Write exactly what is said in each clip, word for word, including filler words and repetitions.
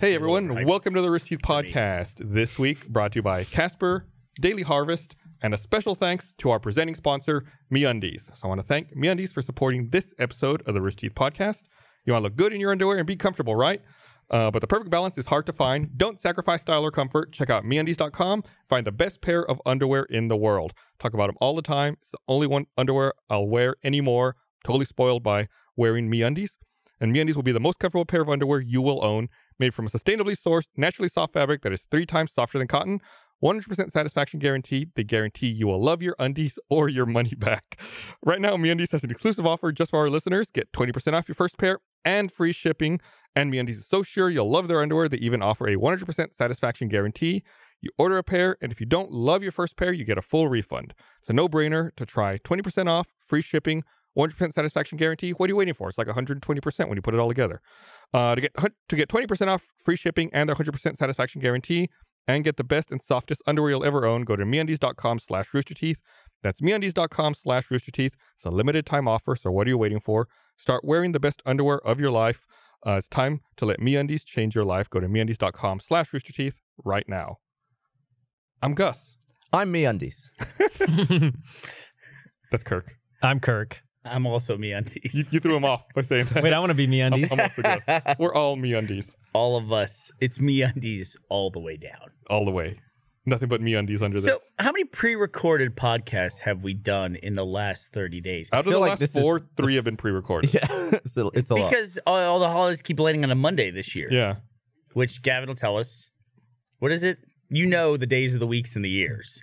Hey everyone, welcome to the Rooster Teeth podcast. This week brought to you by Casper, Daily Harvest, and a special thanks to our presenting sponsor, MeUndies. So I want to thank MeUndies for supporting this episode of the Rooster Teeth podcast. You want to look good in your underwear and be comfortable, right? Uh, but the perfect balance is hard to find. Don't sacrifice style or comfort. Check out MeUndies dot com. Find the best pair of underwear in the world. Talk about them all the time. It's the only one underwear I'll wear anymore. Totally spoiled by wearing MeUndies. And MeUndies will be the most comfortable pair of underwear you will own. Made from a sustainably sourced, naturally soft fabric that is three times softer than cotton. one hundred percent satisfaction guaranteed. They guarantee you will love your undies or your money back. Right now, MeUndies has an exclusive offer just for our listeners. Get twenty percent off your first pair and free shipping. And MeUndies is so sure you'll love their underwear, they even offer a one hundred percent satisfaction guarantee. You order a pair, and if you don't love your first pair, you get a full refund. It's a no-brainer to try twenty percent off, free shipping, one hundred percent satisfaction guarantee. What are you waiting for? It's like one hundred twenty percent when you put it all together. Uh, to get to get twenty percent off, free shipping, and their one hundred percent satisfaction guarantee, and get the best and softest underwear you'll ever own, go to MeUndies dot com slash Rooster Teeth. That's MeUndies dot com slash Rooster Teeth. It's a limited time offer, so what are you waiting for? Start wearing the best underwear of your life. Uh, it's time to let MeUndies change your life. Go to MeUndies dot com slash Rooster Teeth right now. I'm Gus. I'm MeUndies. That's Kirk. I'm Kirk. I'm also MeUndies. You, you threw him off by saying that. Wait, I want to be MeUndies. I'm, I'm also Gus. We're all MeUndies. All of us. It's MeUndies all the way down. All the way. Nothing but MeUndies under this. So, how many pre-recorded podcasts have we done in the last thirty days? Out of the like last four, is... three have been pre-recorded. Yeah, it's a, it's a because lot. All, all the holidays keep landing on a Monday this year. Yeah. Which Gavin will tell us. What is it? You know the days of the weeks and the years.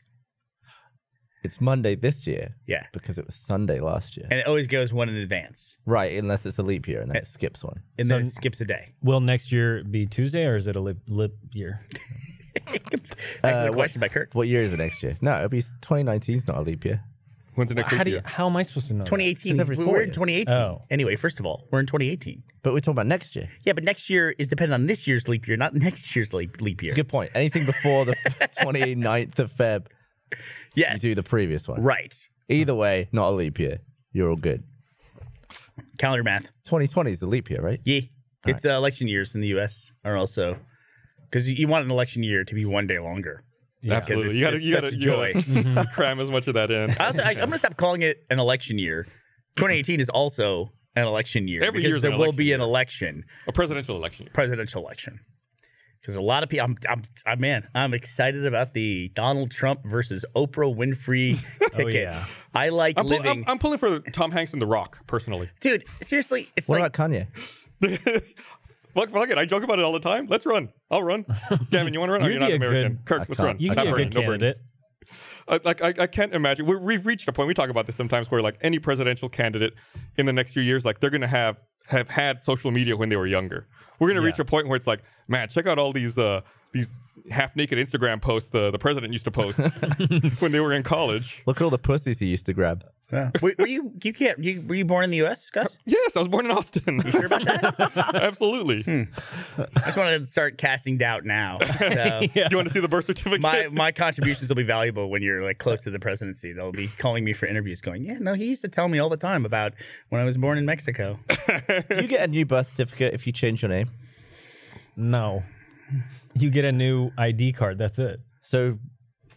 It's Monday this year. Yeah. Because it was Sunday last year. And it always goes one in advance. Right, unless it's a leap year, and then it, it skips one. And so then it skips a day. Will next year be Tuesday, or is it a lip, lip year? That's uh, a question what, by Kirk. What year is it next year? No, it'll be twenty nineteen is not a leap year. When's the next how leap do you, year? How am I supposed to know? twenty eighteen. Every we're in twenty eighteen. Oh. Anyway, first of all, we're in twenty eighteen. But we're talking about next year. Yeah, but next year is dependent on this year's leap year, not next year's leap leap year. It's a good point. Anything before the twenty-ninth of February, yes. You do the previous one. Right. Either way, not a leap year. You're all good. Calendar math. twenty twenty is the leap year, right? Yeah. All it's right. uh, election years in the U S are also... Because you want an election year to be one day longer. Yeah. Absolutely. You gotta, you gotta, you gotta mm-hmm. cram as much of that in. I also, I, I'm going to stop calling it an election year. twenty eighteen is also an election year. Every year there will be year. an election. A presidential election. Presidential election. Because a lot of people, I'm, I'm, I'm, man, I'm excited about the Donald Trump versus Oprah Winfrey ticket. Oh, yeah. I like I'm living. Pull, I'm, I'm pulling for Tom Hanks and The Rock, personally. Dude, seriously. It's what like, about Kanye? Fuck, fuck it. I joke about it all the time. Let's run. I'll run. Gavin, you want to run? You're, you're not American. Good, Kirk, let's run. You can be a good candidate. No like, I, I can't imagine. We're, we've reached a point, we talk about this sometimes, where like any presidential candidate in the next few years, like they're going to have, have had social media when they were younger. We're going to yeah. reach a point where it's like, man, check out all these uh, these half-naked Instagram posts the, the president used to post when they were in college. Look at all the pussies he used to grab. Yeah. Were, were you you can't you, were you born in the U S, Gus? Yes, I was born in Austin. You sure about that? Absolutely. Hmm. I just wanted to start casting doubt now. So yeah. You want to see the birth certificate? My my contributions will be valuable when you're like close to the presidency. They'll be calling me for interviews, going, "Yeah, no, he used to tell me all the time about when I was born in Mexico." Do you get a new birth certificate if you change your name? No, you get a new I D card. That's it. So.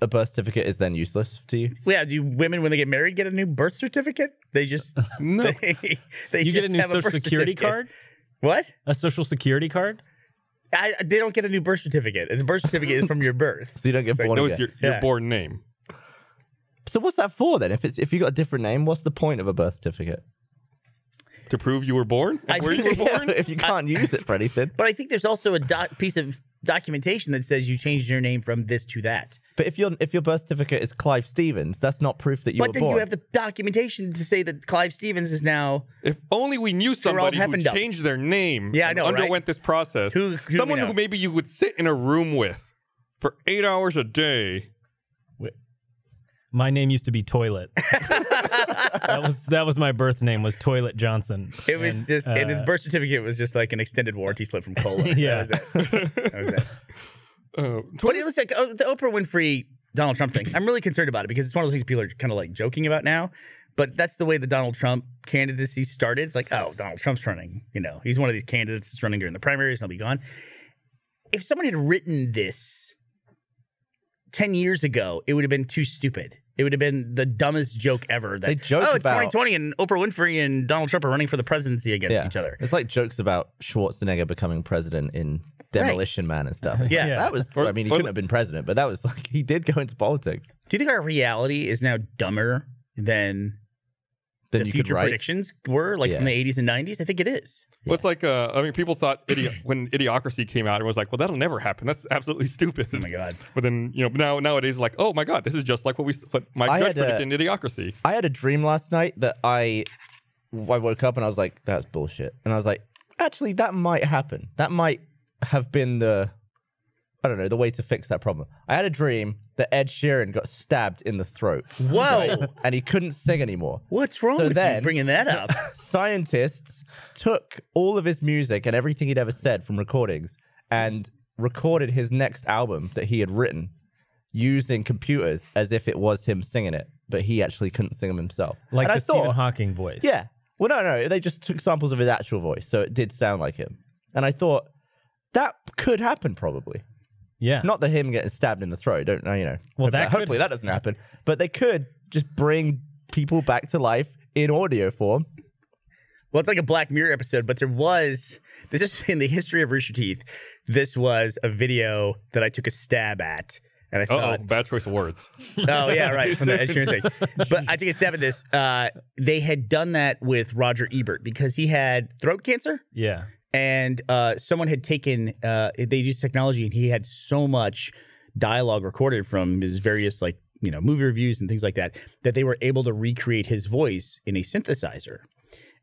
A birth certificate is then useless to you? Yeah, do you, women, when they get married, get a new birth certificate? They just... no. They, they you just get a new social a security card? What? A social security card? I, they don't get a new birth certificate. The birth certificate is from your birth. So you don't get born again. Like, your, your yeah. born name. So what's that for then? If, it's, if you got a different name, what's the point of a birth certificate? To prove you were born? And where think, you were born? If you can't I, use it for anything. But I think there's also a doc piece of documentation that says you changed your name from this to that. But if your if your birth certificate is Clive Stevens, that's not proof that you but were born. But then you have the documentation to say that Clive Stevens is now. If only we knew somebody who changed their name. Yeah, and I know, underwent right? this process. Who, who Someone who maybe you would sit in a room with for eight hours a day. Wait. My name used to be Toilet. that was that was my birth name was Toilet Johnson. It was and, just, uh, and his birth certificate was just like an extended warranty slip from Cola. Yeah, that was it. That was it. Uh, but it looks like oh, the Oprah Winfrey Donald Trump thing. I'm really concerned about it because it's one of those things people are kind of like joking about now. But that's the way the Donald Trump candidacy started. It's like, oh, Donald Trump's running. You know, he's one of these candidates that's running during the primaries and he'll be gone. if someone had written this ten years ago, it would have been too stupid. It would have been the dumbest joke ever. That, they joke oh, it's about twenty twenty and Oprah Winfrey and Donald Trump are running for the presidency against yeah. each other. It's like jokes about Schwarzenegger becoming president in Demolition right. Man and stuff. It's yeah. Like, yeah. That was, or, I mean, he or, couldn't have been president, but that was like, he did go into politics. Do you think our reality is now dumber than then the you future predictions were, like yeah. from the eighties and nineties? I think it is. Well, yeah. It's like, uh, I mean, people thought idi when Idiocracy came out, it was like, well, that'll never happen. That's absolutely stupid. Oh, my God. But then, you know, now nowadays, like, oh, my God, this is just like what we, what my I judge predicted in Idiocracy. I had a dream last night that I, I woke up and I was like, that's bullshit. And I was like, actually, that might happen. That might have been the, I don't know, the way to fix that problem. I had a dream that Ed Sheeran got stabbed in the throat. Whoa! Right? And he couldn't sing anymore. What's wrong so with then, you bringing that up? Scientists took all of his music and everything he'd ever said from recordings and recorded his next album that he had written using computers as if it was him singing it, but he actually couldn't sing them himself. Like and the I thought, Stephen Hawking voice. Yeah. Well, no, no. They just took samples of his actual voice, so it did sound like him. And I thought, that could happen probably. Yeah. Not that him getting stabbed in the throat. Don't know, you know. Well, that hopefully that doesn't happen. But they could just bring people back to life in audio form. Well, it's like a Black Mirror episode, but there was this is in the history of Rooster Teeth. This was a video that I took a stab at, and I thought, oh, bad choice of words. Oh yeah, right from the insurance thing. But I took a stab at this. Uh, they had done that with Roger Ebert because he had throat cancer. Yeah. And uh, someone had taken, uh, they used technology, and he had so much dialogue recorded from his various, like, you know, movie reviews and things like that, that they were able to recreate his voice in a synthesizer.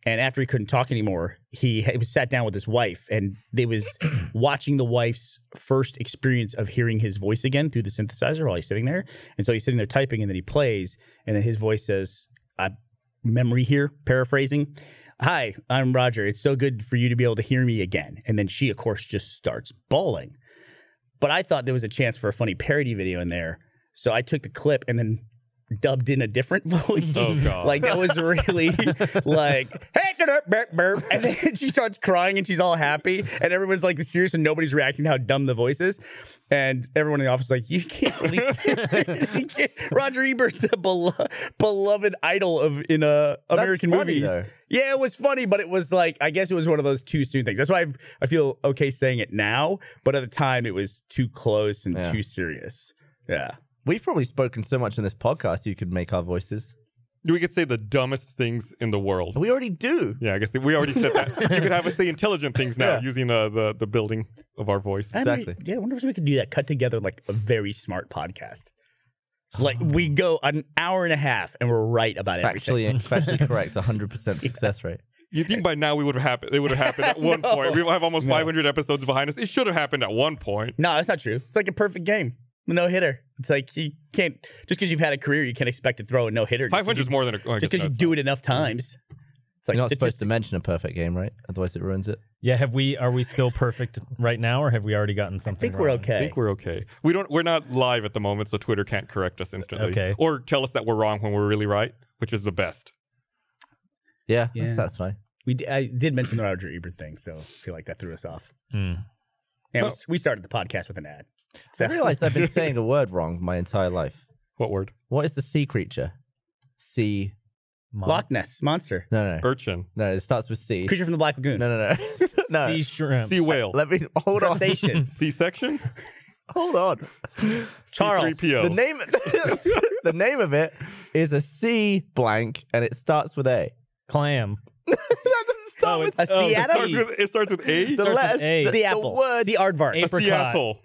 And after he couldn't talk anymore, he, he was sat down with his wife, and they was watching the wife's first experience of hearing his voice again through the synthesizer while he's sitting there. And so he's sitting there typing, and then he plays, and then his voice says, I memory here, paraphrasing. Hi, I'm Roger. It's so good for you to be able to hear me again. And then she, of course, just starts bawling. But I thought there was a chance for a funny parody video in there. So I took the clip and then dubbed in a different voice. Oh, God. Like, that was really like, hey, burp, burp, burp. And then she starts crying and she's all happy. And everyone's like serious and nobody's reacting to how dumb the voice is. And everyone in the office is like, you can't believe you can't. Roger Ebert's a belo beloved idol of in uh, American That's funny, movies. Though. Yeah, it was funny, but it was like, I guess it was one of those too soon things. That's why I've, I feel okay saying it now, but at the time it was too close and yeah. too serious. Yeah. We've probably spoken so much in this podcast you could make our voices. We could say the dumbest things in the world. We already do. Yeah, I guess we already said that. You could have us say intelligent things now yeah. using the, the the building of our voice. Exactly. I mean, yeah, I wonder if we could do that. Cut together like a very smart podcast. Like we go an hour and a half and we're right about factually, everything. Factually correct. one hundred percent success rate. You think by now we would have happened? It would have happened at one no. point. We have almost no. five hundred episodes behind us. It should have happened at one point. No, that's not true. It's like a perfect game. No hitter. It's like you can't just because you've had a career, you can't expect to throw a no hitter. Five hundred is more than a oh, just because you do it enough times. It's like you're not supposed to mention a perfect game, right? Otherwise, it ruins it. Yeah. Have we? Are we still perfect right now, or have we already gotten something? I think we're wrong? okay. I think we're okay. We don't. We're not live at the moment, so Twitter can't correct us instantly, okay. or tell us that we're wrong when we're really right, which is the best. Yeah, yeah. That's, that's fine. We d I did mention the Roger Ebert thing, so I feel like that threw us off. Mm. And no. we started the podcast with an ad. So. I realized I've been saying a word wrong my entire life. What word? What is the sea creature? Sea. Mon Loch Ness. Monster. No, no, no. Urchin. No, it starts with C. Creature from the Black Lagoon. No, no, no. no. Sea shrimp. Sea whale. Let me, hold on. Sea section? Hold on. Charles. The name, the name of it is a sea blank, and it starts with A. Clam. Start oh, with a oh, sea apple. It starts with A. The letter the apple. The word. The aardvark. Apricot. Sea asshole.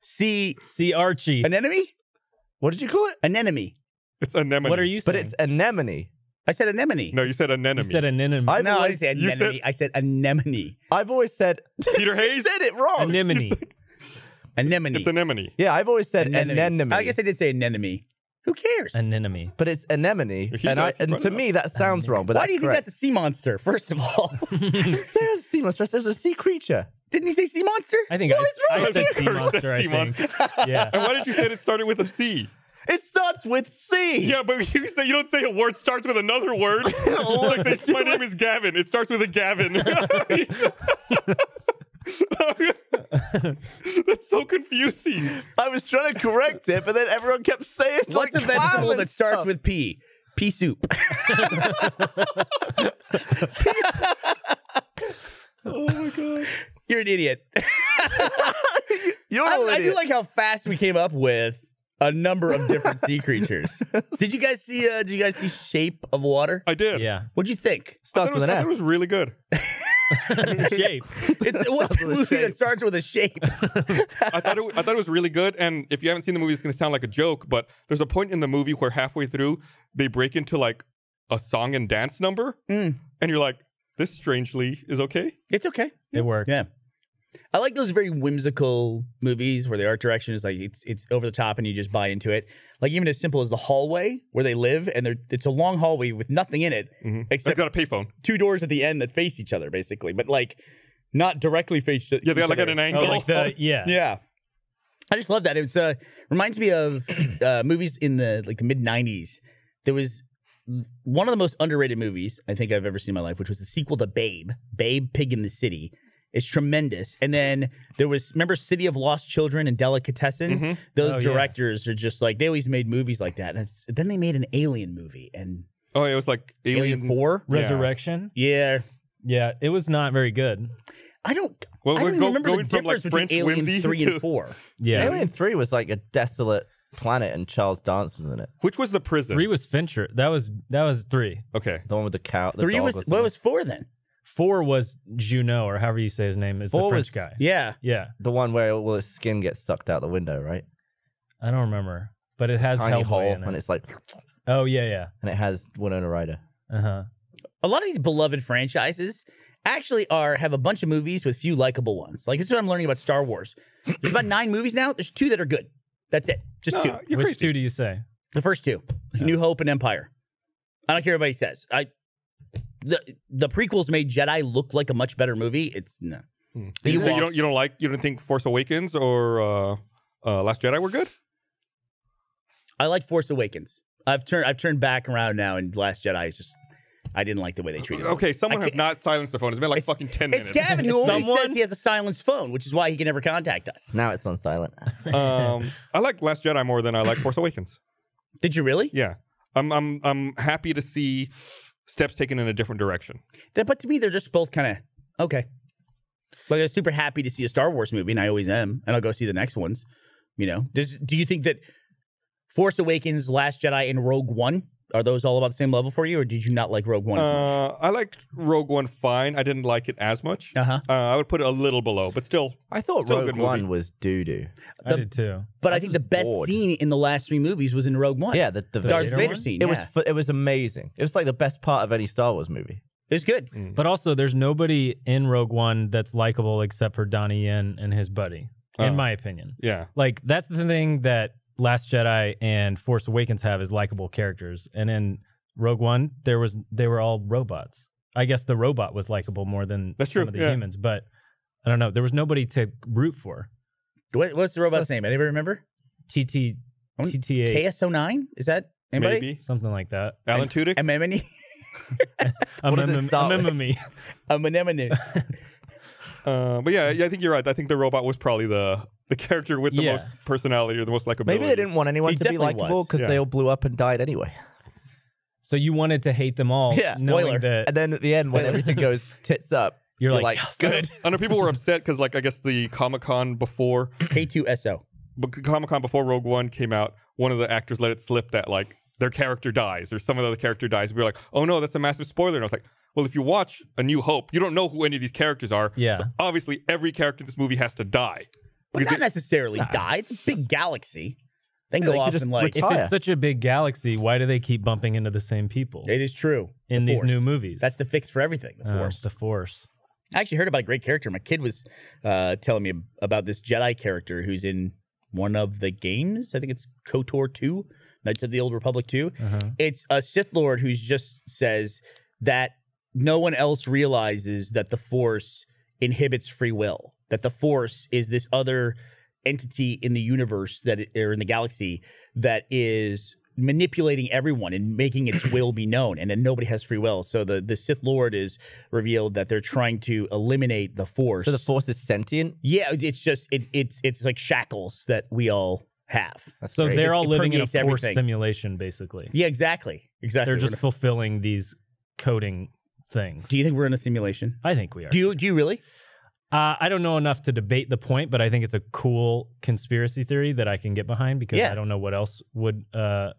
Sea. Sea Archie. Anemone. What did you call it? Anemone. It's anemone. What are you saying? But it's anemone. I said anemone. No, you said anemone. You said anemone. I've no, always, I didn't say anemone. Said, I said anemone. I've always said. Peter Hayes said it wrong. Anemone. Anemone. It's anemone. Yeah, I've always said anemone. anemone. I guess I did say anemone. Who cares? Anemone. But it's anemone, he and, I, and to me that sounds anemone. wrong. But why do you correct. think that's a sea monster? First of all, I didn't say it was a sea monster. I said it was a sea creature. Didn't he say sea monster? I think what I, I said sea monster. I think. Yeah. And why did you say it started with a C? It starts with C. Yeah, but you say you don't say a word starts with another word. Like this, my name is Gavin. It starts with a Gavin. That's so confusing. I was trying to correct it, but then everyone kept saying, what's like, a vegetable that stuff? starts with P? Pea soup. Pea soup. Oh my god. You're an idiot. You're I, an idiot. I do like how fast we came up with a number of different sea creatures. Did you guys see? Uh, did you guys see Shape of Water? I did. Yeah. What'd you think? Starts with an F. It was really good. Shape. It's, what's the movie that starts with a shape? I thought it. I thought it was really good. And if you haven't seen the movie, it's gonna sound like a joke, but there's a point in the movie where halfway through they break into like a song and dance number, mm. and you're like, this strangely is okay. It's okay. It worked. Yeah. I like those very whimsical movies where the art direction is like it's it's over the top and you just buy into it. Like even as simple as the hallway where they live, and they're, it's a long hallway with nothing in it mm-hmm. except got a payphone, two doors at the end that face each other basically, but like not directly face. Yeah, they got like at an angle. Oh, like the, yeah, yeah. I just love that. It's uh reminds me of uh, movies in the like the mid nineties. There was one of the most underrated movies I think I've ever seen in my life, which was the sequel to Babe, Babe, Pig in the City. It's tremendous. And then there was, remember City of Lost Children and Delicatessen? Mm-hmm. Those oh, directors yeah. are just like, they always made movies like that. And it's, then they made an Alien movie. And oh, it was like Alien, Alien four? Resurrection? Yeah. Yeah, it was not very good. I don't, well, I don't go, remember the difference like between French Alien three to... and four. Yeah. Alien three was like a desolate planet and Charles Dance was in it. Which was the prison? three was Fincher. That was, that was three. Okay. The one with the cow. The three was, was what was four then? Four was Juno, or however you say his name, is Four the French was, guy. Yeah. Yeah. The one where all his skin gets sucked out the window, right? I don't remember. But it has Tiny Hellboy hole in it. And it's like... Oh, yeah, yeah. And it has Winona Ryder. Uh-huh. A lot of these beloved franchises actually are have a bunch of movies with few likable ones. Like, this is what I'm learning about Star Wars. There's about nine movies now. There's two that are good. That's it. Just no, two. Which crazy. two do you say? The first two. Yeah. New Hope and Empire. I don't care what anybody says. I... The, the prequels made Jedi look like a much better movie. It's no. Hmm. You, so you don't you don't like you don't think Force Awakens or uh, uh, Last Jedi were good? I like Force Awakens. I've turned I've turned back around now, and Last Jedi is just I didn't like the way they treated it. Okay, someone has not silenced the phone. It's been like it's, fucking ten it's minutes. It's Gavin who always says he has a silenced phone, which is why he can never contact us. Now it's on silent. um, I like Last Jedi more than I like Force Awakens. Did you really? Yeah, I'm I'm I'm happy to see steps taken in a different direction. But to me, they're just both kind of, okay. Like, I was super happy to see a Star Wars movie, and I always am, and I'll go see the next ones, you know? Does, do you think that Force Awakens, Last Jedi, and Rogue One, are those all about the same level for you, or did you not like Rogue One as much? Uh, I liked Rogue One fine. I didn't like it as much. Uh-huh. Uh, I would put it a little below, but still I thought still Rogue good One movie. was doo-doo. I did too. But I, I think the best bored. scene in the last three movies was in Rogue One. Yeah, the, the, the Darth Vader, Vader scene. It, yeah. was, it was amazing. It was like the best part of any Star Wars movie. It was good. Mm. But also, there's nobody in Rogue One that's likable except for Donnie Yen and his buddy, uh, in my opinion. Yeah. Like, that's the thing that Last Jedi and Force Awakens have is likable characters, and in Rogue One, there was they were all robots. I guess the robot was likable more than That's some true. of the yeah. humans, but I don't know. There was nobody to root for. What, what's the robot's what's, name? Anybody remember? T T A. K S zero nine? Is that anybody? Maybe. Something like that. Alan Tudyk? Anemone? Anemone. Anemone. Uh, but yeah, yeah, I think you're right. I think the robot was probably the the character with the yeah. most personality or the most likability. Maybe they didn't want anyone he to be likable because yeah. they all blew up and died anyway. So you wanted to hate them all. Yeah. Knowing that... And then at the end, when everything goes tits up, you're, you're like, like, good. I know people were upset because, like, I guess the Comic-Con before... K two S O. Comic-Con before Rogue One came out, one of the actors let it slip that, like, their character dies or some of the other character dies. We were like, oh, no, that's a massive spoiler. And I was like... Well, if you watch A New Hope, you don't know who any of these characters are. Yeah. So obviously, every character in this movie has to die. But not they, necessarily nah. die. It's a big galaxy. Then yeah, go off and like... Retire. If it's such a big galaxy, why do they keep bumping into the same people? It is true. In the these force. new movies. That's the fix for everything. The oh, Force. The Force. I actually heard about a great character. My kid was uh, telling me about this Jedi character who's in one of the games. I think it's KOTOR two. Knights of the Old Republic two. Uh-huh. It's a Sith Lord who just says that... No one else realizes that the Force inhibits free will, that the Force is this other entity in the universe that it, or in the galaxy that is manipulating everyone and making its will be known, and then nobody has free will. So the, the Sith Lord is revealed that they're trying to eliminate the Force. So the Force is sentient? Yeah, it's just it, it it's like shackles that we all have. That's so great. They're all it living in a Force everything. simulation, basically. Yeah, exactly. Exactly. They're just gonna... fulfilling these coding things. Do you think we're in a simulation? I think we are. Do you do you really? Uh, I don't know enough to debate the point, but I think it's a cool conspiracy theory that I can get behind because yeah. I don't know what else would uh,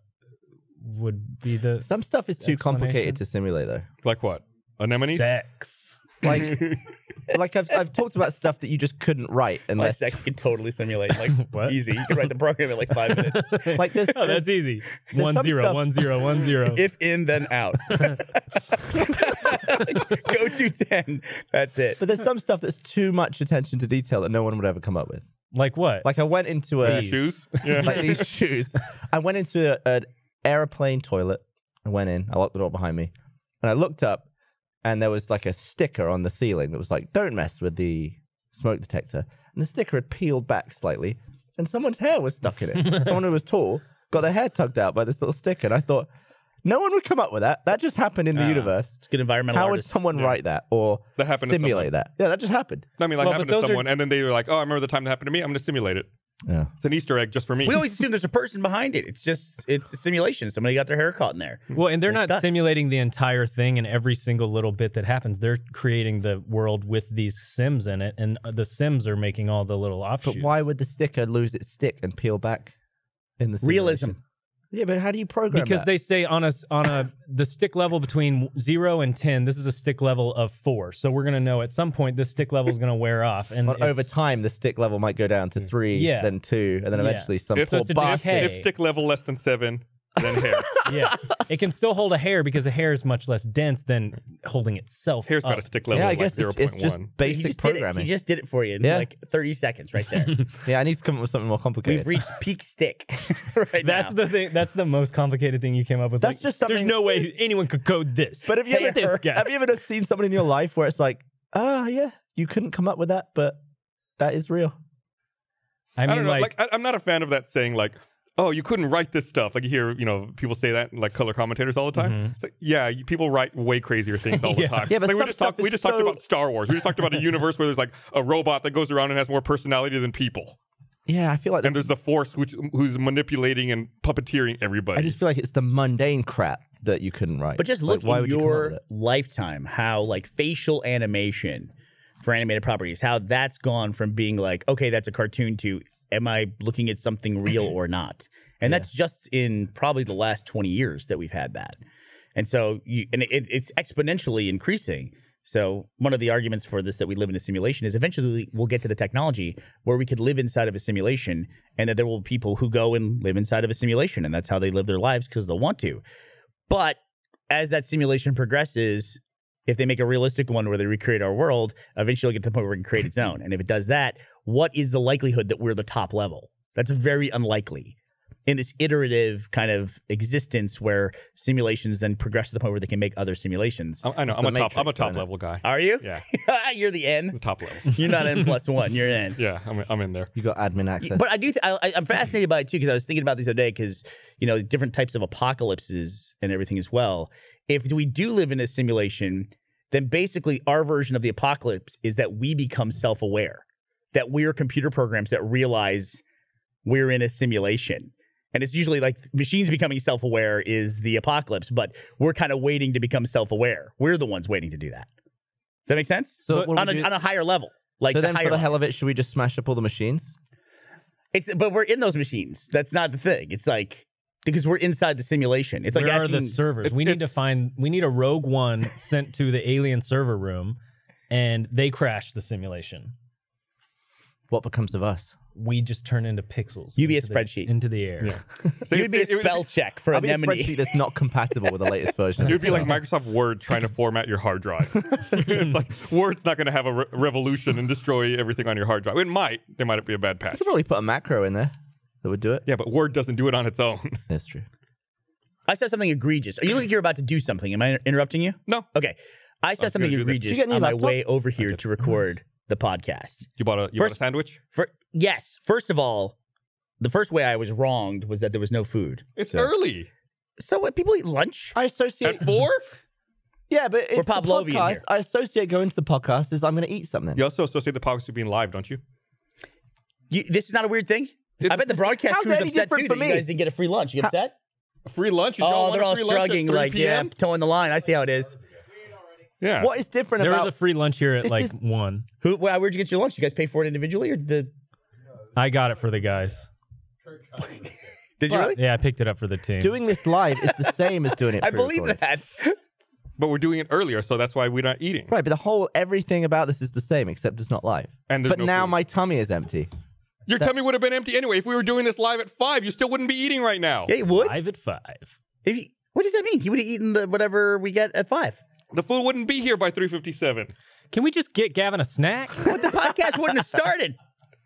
would be the. Some stuff is too complicated to simulate, though. Like what? Anemones? Sex. Like, like I've I've talked about stuff that you just couldn't write unless like sex could totally simulate. Like what? Easy, you could write the program in like five minutes. Like this, oh, that's easy. One zero, stuff... one zero, one zero. If in, then out. Go to ten. That's it. But there's some stuff that's too much attention to detail that no one would ever come up with. Like what? Like I went into a these shoes. Yeah. Like these shoes. I went into an airplane toilet. I went in. I locked the door behind me, and I looked up, and there was like a sticker on the ceiling that was like, "Don't mess with the smoke detector." And the sticker had peeled back slightly, and someone's hair was stuck in it. Someone who was tall got their hair tugged out by this little sticker, and I thought. No one would come up with that. That just happened in the uh, universe. It's good environmental How artist. would someone yeah. write that or that simulate that? Yeah, that just happened. I mean, like well, happened to someone, are... and then they were like, "Oh, I remember the time that happened to me. I'm going to simulate it." Yeah, it's an Easter egg just for me. We always assume there's a person behind it. It's just it's a simulation. Somebody got their hair caught in there. Well, and they're, they're not stuck. simulating the entire thing and every single little bit that happens. They're creating the world with these Sims in it, and the Sims are making all the little offshoots. But why would the sticker lose its stick and peel back in the simulation? Realism. Yeah, but how do you program Because that? They say on a, on a the stick level between zero and ten, this is a stick level of four. So we're going to know at some point this stick level is going to wear off. And well, over time, the stick level might go down to three, yeah. then two, and then yeah. eventually some if, poor so bastard. If, if stick level less than seven, then hair. Yeah. It can still hold a hair because a hair is much less dense than holding itself Hair's up. got a stick level yeah, I like guess zero point one. It's just basic he just programming. He just did it for you in yeah. like thirty seconds right there. Yeah, I need to come up with something more complicated. We've reached peak stick right that's now. The thing, that's the most complicated thing you came up with. That's like, just something... There's no way anyone could code this. But have you, ever, this guy. have you ever seen somebody in your life where it's like, ah, oh, yeah, you couldn't come up with that, but that is real? I mean, I don't know, like... like I, I'm not a fan of that saying, like, oh, you couldn't write this stuff. Like you hear, you know, people say that, like color commentators all the time. Mm-hmm. It's like, yeah, you, people write way crazier things all yeah. the time. Yeah, but like, we just, talk, we just so... talked about Star Wars. We just talked about a universe where there's like a robot that goes around and has more personality than people. Yeah, I feel like... And there's the Force which who's manipulating and puppeteering everybody. I just feel like it's the mundane crap that you couldn't write. But just look like, in your you lifetime how like facial animation for animated properties, how that's gone from being like, okay, that's a cartoon to... am I looking at something real or not? And yeah. that's just in probably the last twenty years that we've had that. And so you, and it, it's exponentially increasing. So one of the arguments for this that we live in a simulation is eventually we'll get to the technology where we could live inside of a simulation and that there will be people who go and live inside of a simulation and that's how they live their lives because they'll want to. But as that simulation progresses, if they make a realistic one where they recreate our world, eventually you'll get to the point where we can create its own. And if it does that, what is the likelihood that we're the top level? That's very unlikely in this iterative kind of existence where simulations then progress to the point where they can make other simulations. I, I know. I'm a, matrix, top, I'm a top level guy. Are you? Yeah. You're the N? The top level. You're not N plus one. You're N. Yeah, I'm, I'm in there. You got admin access. But I do th I, I'm fascinated by it, too, because I was thinking about this the other day because, you know, different types of apocalypses and everything as well. If we do live in a simulation, then basically our version of the apocalypse is that we become self-aware, that we're computer programs that realize we're in a simulation. And it's usually like machines becoming self-aware is the apocalypse, but we're kind of waiting to become self-aware. We're the ones waiting to do that. Does that make sense? So on a, on a higher level. Like so then for the hell of it, should we just smash up all the machines? It's, but we're in those machines. That's not the thing. It's like... because we're inside the simulation. It's Where like asking, are the servers? It's, we it's, need to find... We need a Rogue One sent to the alien server room, and they crash the simulation. What becomes of us? We just turn into pixels. You'd be a spreadsheet. The, into the air. Yeah. So You'd be a spell would, check for I'll anemone. Be a spreadsheet that's not compatible with the latest version. It would be like Microsoft Word trying to format your hard drive. It's like, Word's not going to have a re revolution and destroy everything on your hard drive. It might. There might be a bad patch. You could probably put a macro in there. That would do it. Yeah, but Word doesn't do it on its own. That's true. I said something egregious. Are you like you're about to do something? Am I interrupting you? No. Okay. I said I something egregious on my way over here to record nice. the podcast. You bought a you first, bought a sandwich? For, yes. First of all, the first way I was wronged was that there was no food. It's so. early. So what, people eat lunch? I associate... At four? Yeah, but it's We're the podcast. I associate going to the podcast as I'm going to eat something. You also associate the podcast with being live, don't you? you this is not a weird thing? It's, I bet the broadcast crew is upset too that me? you guys didn't get a free lunch. You upset? A free lunch? You oh, want they're all shrugging like, yeah, toeing the line. I see how it is. Yeah. What is different there about... There was a free lunch here at like is... one. Who? Well, where'd you get your lunch? You guys pay for it individually or the... I got it for the guys. Did you really? Yeah, I picked it up for the team. Doing this live is the same as doing it. I believe that. But we're doing it earlier, so that's why we're not eating. Right, but the whole everything about this is the same, except it's not live. And but no now food. My tummy is empty. Your that... tummy would have been empty anyway. If we were doing this live at five, you still wouldn't be eating right now. Yeah, you would. Live at five. If you, what does that mean? You would have eaten the whatever we get at five. The food wouldn't be here by three fifty-seven. Can we just get Gavin a snack? But the podcast wouldn't have started.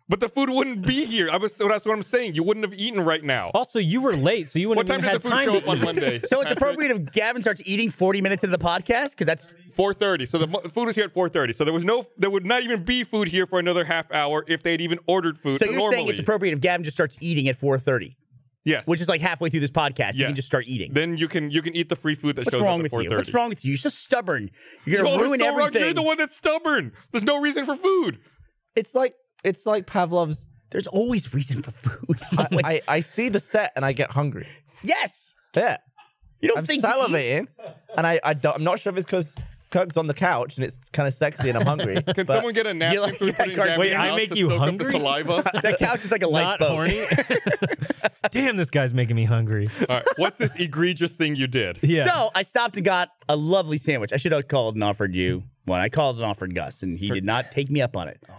But the food wouldn't be here. I was, that's what I'm saying. You wouldn't have eaten right now. Also, you were late, so you wouldn't have had time. What time did the food show up on Monday? So it's appropriate if Gavin starts eating forty minutes into the podcast? Because that's... four thirty. So the food was here at four thirty. So there was no... There would not even be food here for another half hour if they'd even ordered food normally. So you're normally. saying it's appropriate if Gavin just starts eating at four thirty? Yes. Which is like halfway through this podcast. Yes. You can just start eating. Then you can you can eat the free food that What's shows up at four thirty. What's wrong with you? What's wrong with you? You're so stubborn. You're going to ruin so everything. Wrong. You're the one that's stubborn. There's no reason for food. It's like... It's like Pavlov's. There's always reason for food. I, I, I see the set and I get hungry. Yes. Yeah. You don't I'm think I'm salivating, and I, I don't, I'm not sure if it's because Kirk's on the couch and it's kind of sexy and I'm hungry. Can someone get a napkin? Like, yeah, Kirk, wait, I make you hungry? The saliva? That couch is like a light bulb. Horny. Damn, this guy's making me hungry. All right, what's this egregious thing you did? Yeah. So I stopped and got a lovely sandwich. I should have called and offered you one. I called and offered Gus, and he did not take me up on it. Oh.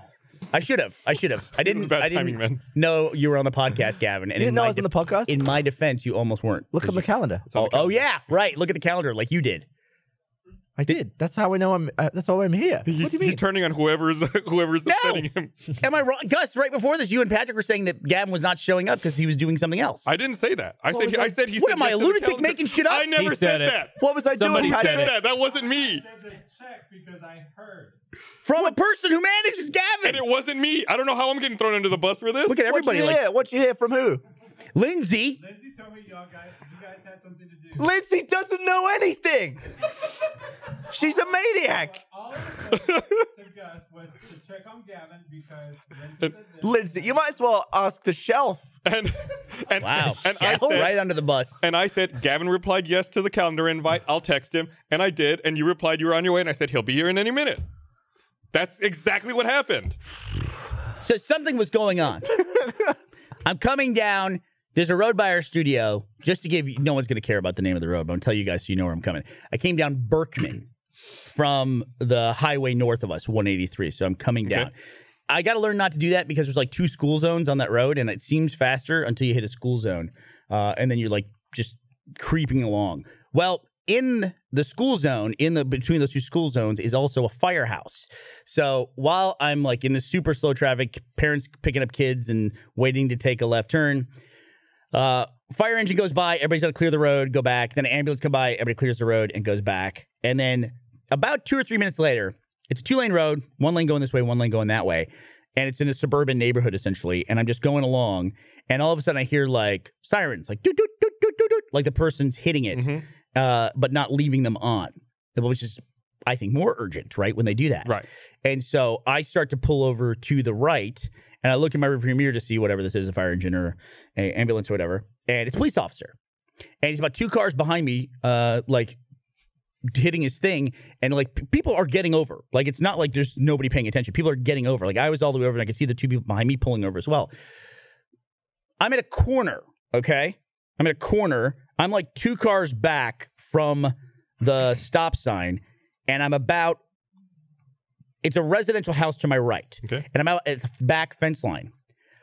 I should have. I should have. I didn't. I didn't timing, know you were on the podcast, Gavin. And you didn't know I was on the podcast? In my defense, you almost weren't. Look at the calendar. Oh, oh yeah, right. Look at the calendar, like you did. I did. That's how I know I'm. Uh, that's how I'm here. What do you mean? He's turning on whoever's whoever's no. upsetting him. Am I wrong, Gus? Right before this, you and Patrick were saying that Gavin was not showing up because he was doing something else. I didn't say that. I what said. He, that? I said he. What said am I a lunatic making shit up? I never said, said that. What was I Somebody doing? Somebody said that. That wasn't me. I said that check because I heard. From what? A person who manages Gavin. And it wasn't me. I don't know how I'm getting thrown under the bus for this. Look at everybody. What you hear? Like, what you hear from who? Lindsay. Lindsay told me y'all guys, you guys had something to do. Lindsay doesn't know anything. She's a maniac. All I said to Gus was to check on Gavin because Lindsay said this. Lindsay, you might as well ask the shelf. And, and, wow. And I said, right under the bus. And I said, Gavin replied yes to the calendar invite. I'll text him. And I did. And you replied you were on your way. And I said, he'll be here in any minute. That's exactly what happened. So something was going on. I'm coming down. There's a road by our studio. Just to give you, no one's going to care about the name of the road, but I'll tell you guys so you know where I'm coming. I came down Berkman from the highway north of us, one eighty-three. So I'm coming down. Okay. I got to learn not to do that because there's like two school zones on that road, and it seems faster until you hit a school zone. Uh, and then you're like just creeping along. Well, in the school zone, in the between those two school zones, is also a firehouse. So while I'm like in the super slow traffic, parents picking up kids and waiting to take a left turn, uh, fire engine goes by. Everybody's got to clear the road, go back. Then an ambulance come by. Everybody clears the road and goes back. And then about two or three minutes later, it's a two-lane road, one lane going this way, one lane going that way. And it's in a suburban neighborhood, essentially. And I'm just going along. And all of a sudden, I hear like sirens, like doot, doot, doot, doot, doot, doot, like the person's hitting it. Mm-hmm. Uh, but not leaving them on, which is, I think, more urgent, right, when they do that. Right. And so I start to pull over to the right, and I look in my rearview mirror to see whatever this is, a fire engine or an ambulance or whatever, and it's a police officer. And he's about two cars behind me, uh, like, hitting his thing, and, like, people are getting over. Like, it's not like there's nobody paying attention. People are getting over. Like, I was all the way over, and I could see the two people behind me pulling over as well. I'm at a corner, okay? I'm at a corner. I'm like two cars back from the stop sign, and I'm about – it's a residential house to my right, okay. And I'm out at the back fence line.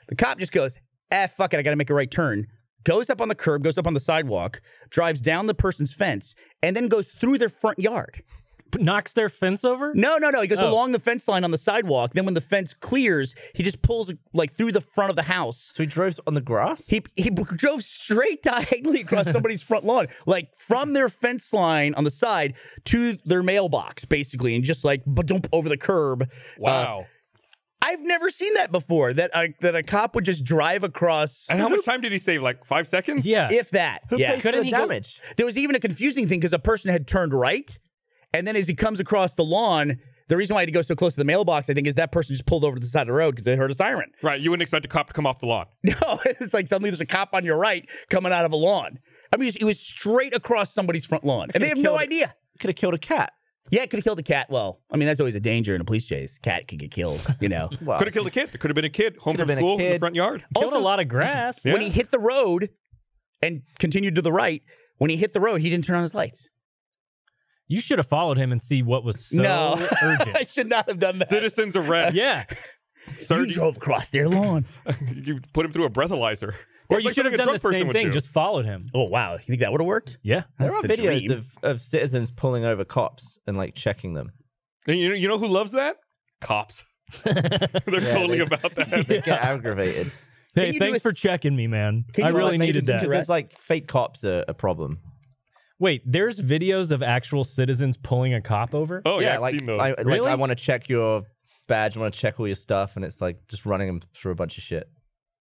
The cop just goes, eh, fuck it, I got to make a right turn, goes up on the curb, goes up on the sidewalk, drives down the person's fence, and then goes through their front yard. Knocks their fence over? No, no, no. He goes oh. along the fence line on the sidewalk. Then when the fence clears, he just pulls like through the front of the house. So he drove on the grass? He he drove straight diagonally across somebody's front lawn, like from their fence line on the side to their mailbox, basically, and just like ba-dump over the curb. Wow. Uh, I've never seen that before, that a, that a cop would just drive across. And how much time did he save? Like five seconds? Yeah. If that. Who yeah. Couldn't he damage? Go? There was even a confusing thing because a person had turned right, and then as he comes across the lawn, the reason why he had to go so close to the mailbox, I think, is that person just pulled over to the side of the road because they heard a siren. Right. You wouldn't expect a cop to come off the lawn. No. It's like suddenly there's a cop on your right coming out of a lawn. I mean, it was straight across somebody's front lawn. And they have no idea. Could have killed a cat. Yeah, it could have killed a cat. Well, I mean, that's always a danger in a police chase. Cat could get killed, you know. Well, could have killed a kid. It could have been a kid. Home from school in the front yard. Killed also, a lot of grass. Yeah. When he hit the road and continued to the right, when he hit the road, he didn't turn on his lights. You should have followed him and see what was so no. urgent. I should not have done that. Citizens arrest. Yeah. Sir, you, you drove across their lawn. You put him through a breathalyzer. Or you like should have done the same thing, do. Just followed him. Oh, wow. You think that would have worked? Yeah. There are the videos of, of citizens pulling over cops and, like, checking them. And you know, you know who loves that? Cops. They're yeah, totally they, about that. They yeah. get aggravated. Hey, thanks for checking me, man. I really like, needed that. Because there's, like, fake cops are a problem. Wait, there's videos of actual citizens pulling a cop over? Oh, yeah. yeah like, I, like really? I want to check your badge. I want to check all your stuff. And it's, like, just running them through a bunch of shit.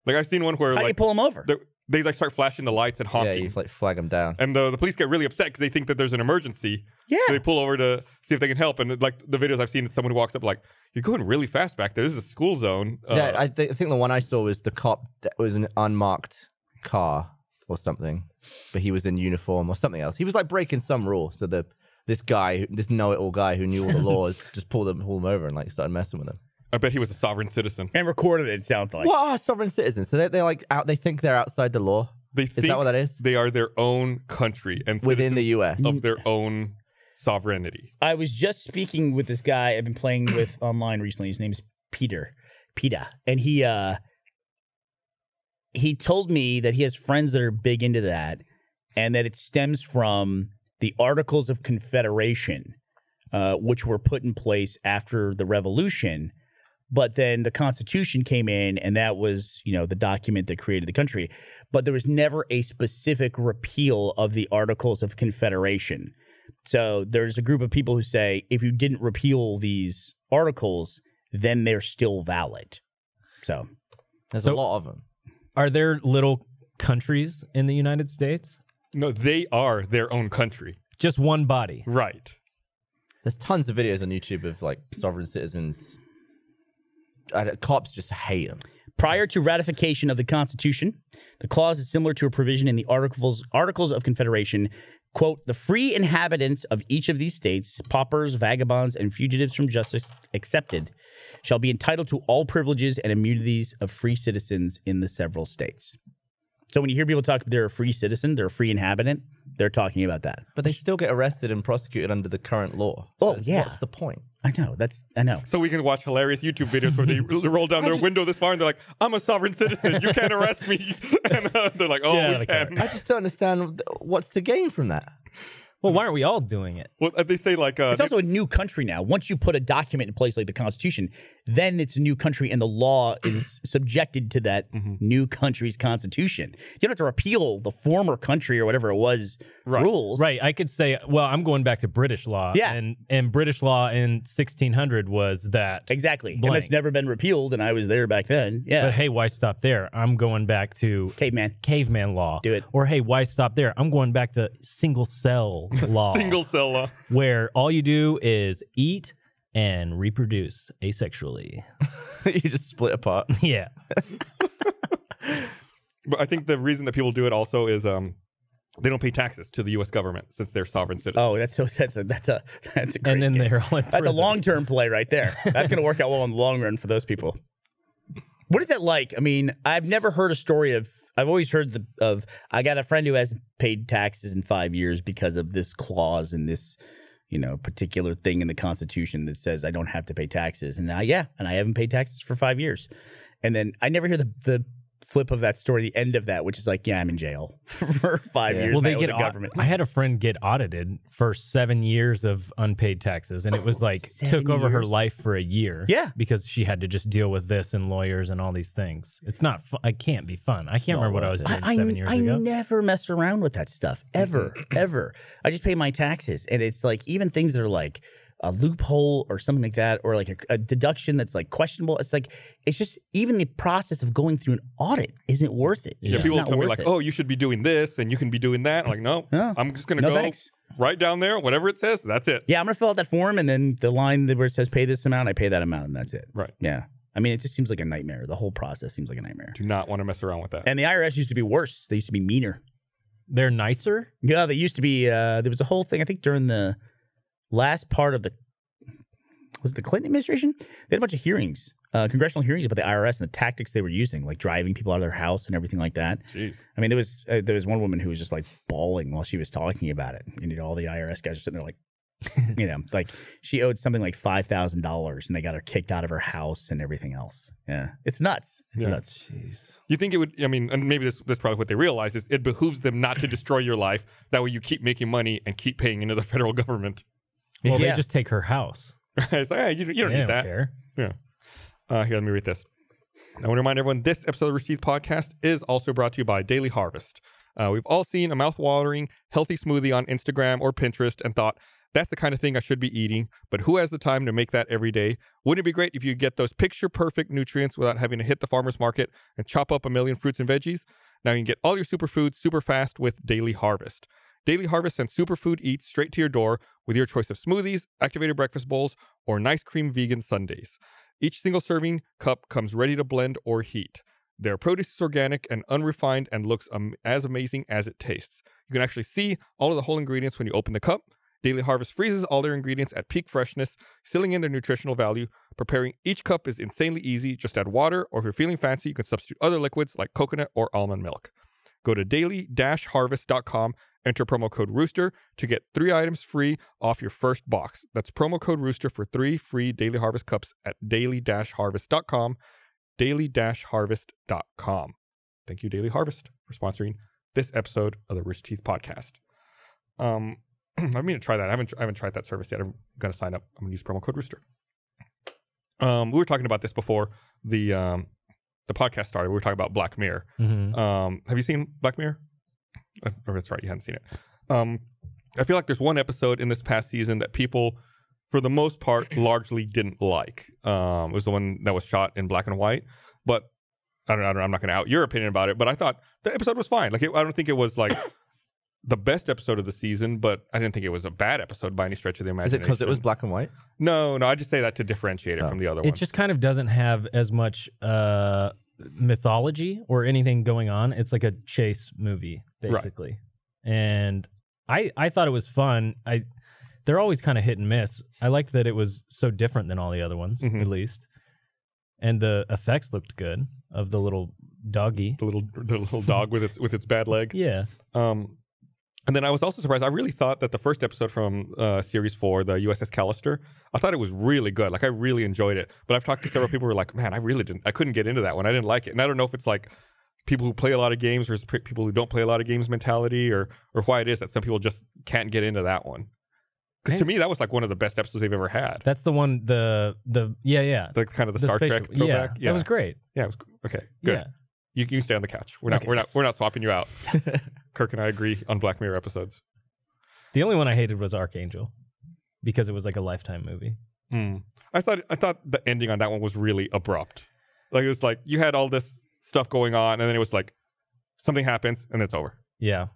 Like, I've seen one where, How like... How do you pull them over? They, like, start flashing the lights and honking. Yeah, you, like, flag them down. And the, the police get really upset because they think that there's an emergency. Yeah. So they pull over to see if they can help. And, like, the videos I've seen, someone walks up like, you're going really fast back there. This is a school zone. Uh, yeah, I, th I think the one I saw was the cop that was an unmarked car or something. But he was in uniform or something else. He was, like, breaking some rule. So the this guy, this know-it-all guy who knew all the laws just pulled him, pulled him over and, like, started messing with him. I bet he was a sovereign citizen. And recorded it, it sounds like. Well, oh, sovereign citizens. So they they like out. They think they're outside the law. They is think that what that is? They are their own country and within the U S of their own sovereignty. I was just speaking with this guy I've been playing with online recently. His name is Peter, Peta, and he uh, he told me that he has friends that are big into that, and that it stems from the Articles of Confederation, uh, which were put in place after the Revolution. But then the Constitution came in, and that was, you know, the document that created the country. But there was never a specific repeal of the Articles of Confederation. So there's a group of people who say if you didn't repeal these articles, then they're still valid. So there's so, a lot of them. Are there little countries in the United States? No, they are their own country. Just one body. Right. There's tons of videos on YouTube of, like, sovereign citizens... I, cops just hate them. Prior to ratification of the Constitution, the clause is similar to a provision in the Articles, Articles of Confederation, quote, the free inhabitants of each of these states, paupers, vagabonds, and fugitives from justice excepted, shall be entitled to all privileges and immunities of free citizens in the several states. So when you hear people talk they're a free citizen, they're a free inhabitant, they're talking about that. But they still get arrested and prosecuted under the current law. So oh, yeah. What's the point? I know. That's I know. So we can watch hilarious YouTube videos where they roll down I their just, window this far and they're like, I'm a sovereign citizen. You can't arrest me. And uh, they're like, oh, yeah, we can. I just don't understand what's to gain from that. Well, why aren't we all doing it? Well, they say like... Uh, it's also a new country now. Once you put a document in place like the Constitution, then it's a new country and the law is subjected to that mm-hmm. new country's constitution. You don't have to repeal the former country or whatever it was right. rules. Right. I could say, well, I'm going back to British law. Yeah. And, and British law in sixteen hundred was that... Exactly. Blank. And it's never been repealed and I was there back then. Yeah. But hey, why stop there? I'm going back to... Caveman. Caveman law. Do it. Or hey, why stop there? I'm going back to single cell law. Single cell law. Where all you do is eat and reproduce asexually. You just split apart. Yeah. But I think the reason that people do it also is um they don't pay taxes to the U S government since they're sovereign citizens. Oh, that's so that's a that's a that's a great and then game. They're all in prison. That's a long term play right there. That's gonna work out well in the long run for those people. What is that like? I mean, I've never heard a story of I've always heard the, of I got a friend who hasn't paid taxes in five years because of this clause in this, you know, particular thing in the Constitution that says I don't have to pay taxes. And I, yeah, and I haven't paid taxes for five years. And then I never hear the, the flip of that story, the end of that, which is like, yeah, I'm in jail for five yeah. years. Well, they get the government. I had a friend get audited for seven years of unpaid taxes. And it was like seven took over years? Her life for a year. Yeah. Because she had to just deal with this and lawyers and all these things. It's not fun. It can't be fun. I can't no, remember what I was doing I, seven I, years I ago. I never mess around with that stuff ever, ever. I just pay my taxes. And it's like even things that are like, a loophole or something like that, or like a, a deduction that's like questionable. It's like, it's just even the process of going through an audit isn't worth it. Yeah, yeah. People come like, it. oh, you should be doing this and you can be doing that. I'm like, no, no, I'm just gonna no go thanks. right down there, whatever it says, that's it. Yeah, I'm gonna fill out that form and then the line where it says pay this amount, I pay that amount, and that's it. Right. Yeah. I mean, it just seems like a nightmare. The whole process seems like a nightmare. Do not want to mess around with that. And the I R S used to be worse. They used to be meaner. They're nicer? Yeah, they used to be. Uh, there was a whole thing, I think, during the last part of the, was it the Clinton administration? They had a bunch of hearings, uh, congressional hearings about the I R S and the tactics they were using, like driving people out of their house and everything like that. Jeez. I mean, there was uh, there was one woman who was just like bawling while she was talking about it. And you know, all the I R S guys are sitting there like, you know, like she owed something like five thousand dollars and they got her kicked out of her house and everything else. Yeah. It's nuts. It's yeah. nuts. Jeez. You think it would, I mean, and maybe this, that's probably what they realize is it behooves them not to destroy your life. That way you keep making money and keep paying into the federal government. Well, yeah. they just take her house. It's like, hey, you, you don't they need don't that. Care. Yeah. Uh, here, let me read this. I want to remind everyone this episode of the Rooster Teeth Podcast is also brought to you by Daily Harvest. Uh, we've all seen a mouth-watering healthy smoothie on Instagram or Pinterest and thought, that's the kind of thing I should be eating, but who has the time to make that every day? Wouldn't it be great if you get those picture-perfect nutrients without having to hit the farmer's market and chop up a million fruits and veggies? Now you can get all your superfoods super fast with Daily Harvest. Daily Harvest sends superfood eats straight to your door with your choice of smoothies, activated breakfast bowls, or nice cream vegan sundaes. Each single serving cup comes ready to blend or heat. Their produce is organic and unrefined and looks um, as amazing as it tastes. You can actually see all of the whole ingredients when you open the cup. Daily Harvest freezes all their ingredients at peak freshness, sealing in their nutritional value. Preparing each cup is insanely easy. Just add water, or if you're feeling fancy, you can substitute other liquids like coconut or almond milk. Go to daily harvest dot com, enter promo code Rooster to get three items free off your first box. That's promo code Rooster for three free Daily Harvest cups at daily harvest dot com, daily harvest dot com. Thank you, Daily Harvest, for sponsoring this episode of the Rooster Teeth Podcast. Um... I mean to try that. I haven't I haven't tried that service yet. I'm gonna sign up. I'm gonna use promo code Rooster. Um, we were talking about this before the um, the podcast started. We were talking about Black Mirror. Mm-hmm. um, have you seen Black Mirror? Oh, that's right, you hadn't seen it. Um, I feel like there's one episode in this past season that people, for the most part, largely didn't like. Um, it was the one that was shot in black and white. But I don't, I don't know. I'm not gonna out your opinion about it. But I thought the episode was fine. Like it, I don't think it was like. the best episode of the season, but I didn't think it was a bad episode by any stretch of the imagination. Is it because it was black and white? No, no, I just say that to differentiate it oh. from the other one. It just kind of doesn't have as much uh, mythology or anything going on. It's like a chase movie, basically. Right. And I I thought it was fun. I They're always kind of hit and miss. I liked that it was so different than all the other ones, mm-hmm. at least. And the effects looked good of the little doggy. The little, the little dog with its, with its bad leg. Yeah. Um. And then I was also surprised. I really thought that the first episode from uh, Series four, the U S S Callister, I thought it was really good. Like, I really enjoyed it. But I've talked to several people who were like, man, I really didn't. I couldn't get into that one. I didn't like it. And I don't know if it's like people who play a lot of games versus people who don't play a lot of games mentality or or why it is that some people just can't get into that one. Because to me, that was like one of the best episodes they've ever had. That's the one, the, the yeah, yeah. The kind of the, the Star spatial, Trek throwback. Yeah, yeah, that was great. Yeah, it was okay, good. Yeah. You can stay on the couch. We're not, okay. we're not, we're not swapping you out. Kirk and I agree on Black Mirror episodes. The only one I hated was Archangel because it was like a Lifetime movie. Mm. I thought, I thought the ending on that one was really abrupt. Like it was like you had all this stuff going on, and then it was like something happens, and it's over. Yeah,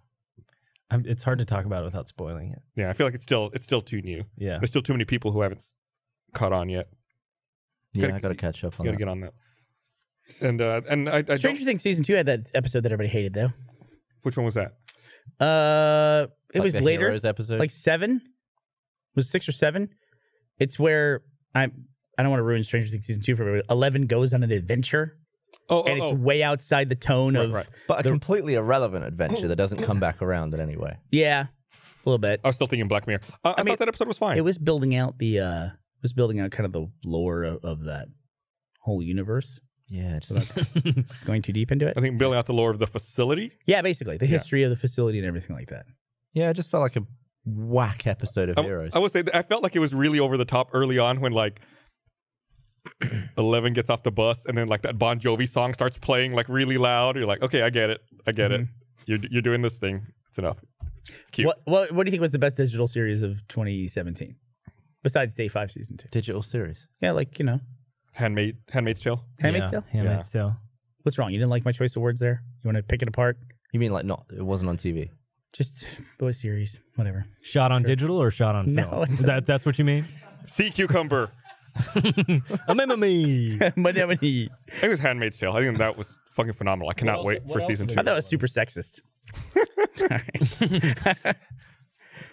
I'm, it's hard to talk about it without spoiling it. Yeah, I feel like it's still, it's still too new. Yeah, there's still too many people who haven't caught on yet. You yeah, gotta, I gotta catch up. on you gotta that. Get on that. And uh, and I, I Stranger Things season two had that episode that everybody hated though. Which one was that? Uh, it like was later, episode? like seven, it was six or seven. It's where I I don't want to ruin Stranger Things season two for everybody. Eleven goes on an adventure. Oh, and oh, it's oh. way outside the tone right, of, right. but a the, completely irrelevant adventure that doesn't come back around in any way. Yeah, a little bit. I was still thinking Black Mirror. Uh, I, I thought mean, that episode was fine. It was building out the uh, it was building out kind of the lore of, of that whole universe. Yeah, just going too deep into it. I think building out the lore of the facility. Yeah, basically the history yeah. of the facility and everything like that. Yeah, it just felt like a whack episode of I, Heroes. I would say that I felt like it was really over the top early on when like Eleven gets off the bus and then like that Bon Jovi song starts playing like really loud. You're like, okay, I get it, I get mm-hmm. it. You're you're doing this thing. It's enough. It's cute. What, what What do you think was the best digital series of twenty seventeen? Besides day five, season two. Digital series. Yeah, like, you know. Handmaid, Handmaid's Tale. Handmaid's yeah. Tale? Handmaid's yeah. Tale. What's wrong? You didn't like my choice of words there? You want to pick it apart? You mean like not, it wasn't on T V? Just a series, whatever. Shot on sure. digital or shot on film? No, that, that's what you mean? Sea cucumber. Anemone. Anemone. I think it was Handmaid's Tale. I think that was fucking phenomenal. I cannot else, wait for season two. I thought it was super sexist.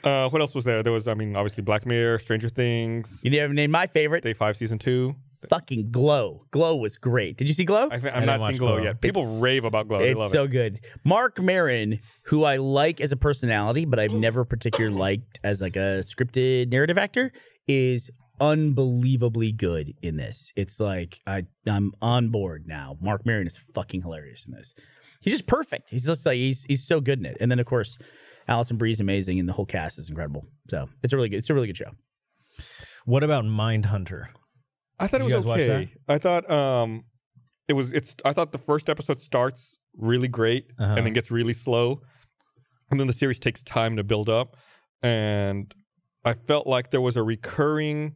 Uh, what else was there? There was, I mean, obviously Black Mirror, Stranger Things. You didn't name my favorite. Day five, season two. Fucking Glow. Glow was great. Did you see Glow? I th I'm I not seeing Glow, Glow yet. People it's, rave about Glow. They it's love so it. good. Mark Maron, who I like as a personality, but I've never particularly liked as like a scripted narrative actor, is unbelievably good in this. It's like I I'm on board now. Mark Maron is fucking hilarious in this. He's just perfect. He's just like he's he's so good in it. And then of course, Allison Brie's amazing, and the whole cast is incredible. So it's a really good, it's a really good show. What about Mindhunter? I thought Did it was okay. I thought um, it was. It's. I thought the first episode starts really great uh-huh. and then gets really slow, and then the series takes time to build up. And I felt like there was a recurring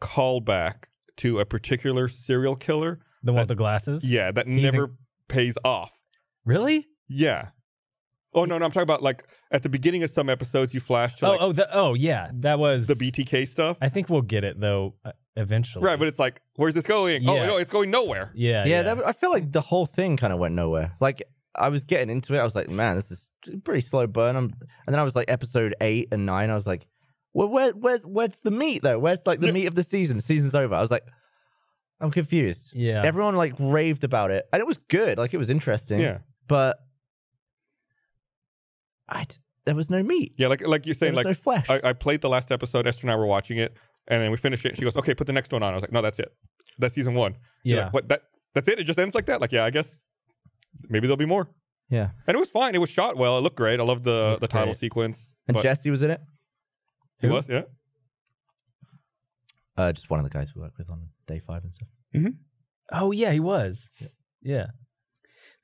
callback to a particular serial killer. The one with the glasses. Yeah, that He's never pays off. Really? Yeah. Oh no, no, I'm talking about like at the beginning of some episodes you flash to. Oh, like, oh, the, oh, yeah, that was the B T K stuff. I think we'll get it though uh, eventually. Right, but it's like, where's this going? Yeah. Oh no, it's going nowhere. Yeah, yeah. yeah. That, I feel like the whole thing kind of went nowhere. Like I was getting into it, I was like, man, this is pretty slow burn. I'm, and then I was like, episode eight and nine, I was like, well, where, where's, where's the meat though? Where's like the yeah. meat of the season? The season's over. I was like, I'm confused. Yeah, everyone like raved about it, and it was good. Like it was interesting. Yeah, but. I d there was no meat. Yeah, like like you're saying, there was like no flesh. I, I played the last episode. Esther and I were watching it, and then we finished it. And she goes, "Okay, put the next one on." I was like, "No, that's it. That's season one." Yeah. You're like, what? That that's it. It just ends like that. Like, yeah, I guess maybe there'll be more. Yeah. And it was fine. It was shot well. It looked great. I loved the the title great. sequence. And Jesse was in it. He Who? was, yeah. Uh, just one of the guys we worked with on day five and stuff. Mm-hmm. Oh yeah, he was. Yeah. yeah.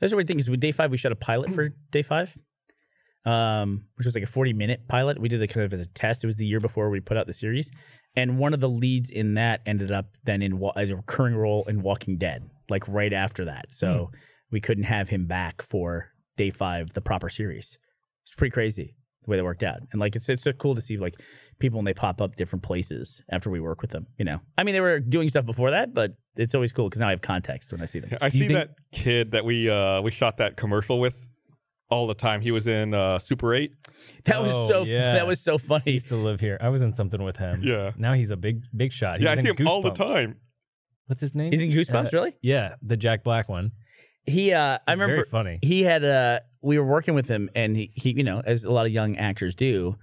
That's the weird thing is with day five we shot a pilot for day five. Um, which was like a forty minute pilot. We did it kind of as a test. It was the year before we put out the series. And one of the leads in that ended up then in wa a recurring role in Walking Dead, like right after that. So mm. we couldn't have him back for day five, the proper series. It's pretty crazy the way that worked out. And like, it's, it's so cool to see like people when they pop up different places after we work with them, you know? I mean, they were doing stuff before that, but it's always cool because now I have context when I see them. I see that kid that we, uh, we shot that commercial with. All the time. He was in uh, Super Eight. That was oh, so. Yeah. That was so funny. He used to live here. I was in something with him. Yeah. Now he's a big, big shot. He yeah, I see him Goosebumps. all the time. What's his name? He's in Goosebumps, uh, really? Yeah, the Jack Black one. He. Uh, I remember. Very funny. He had. Uh, we were working with him, and he, he, you know, as a lot of young actors do,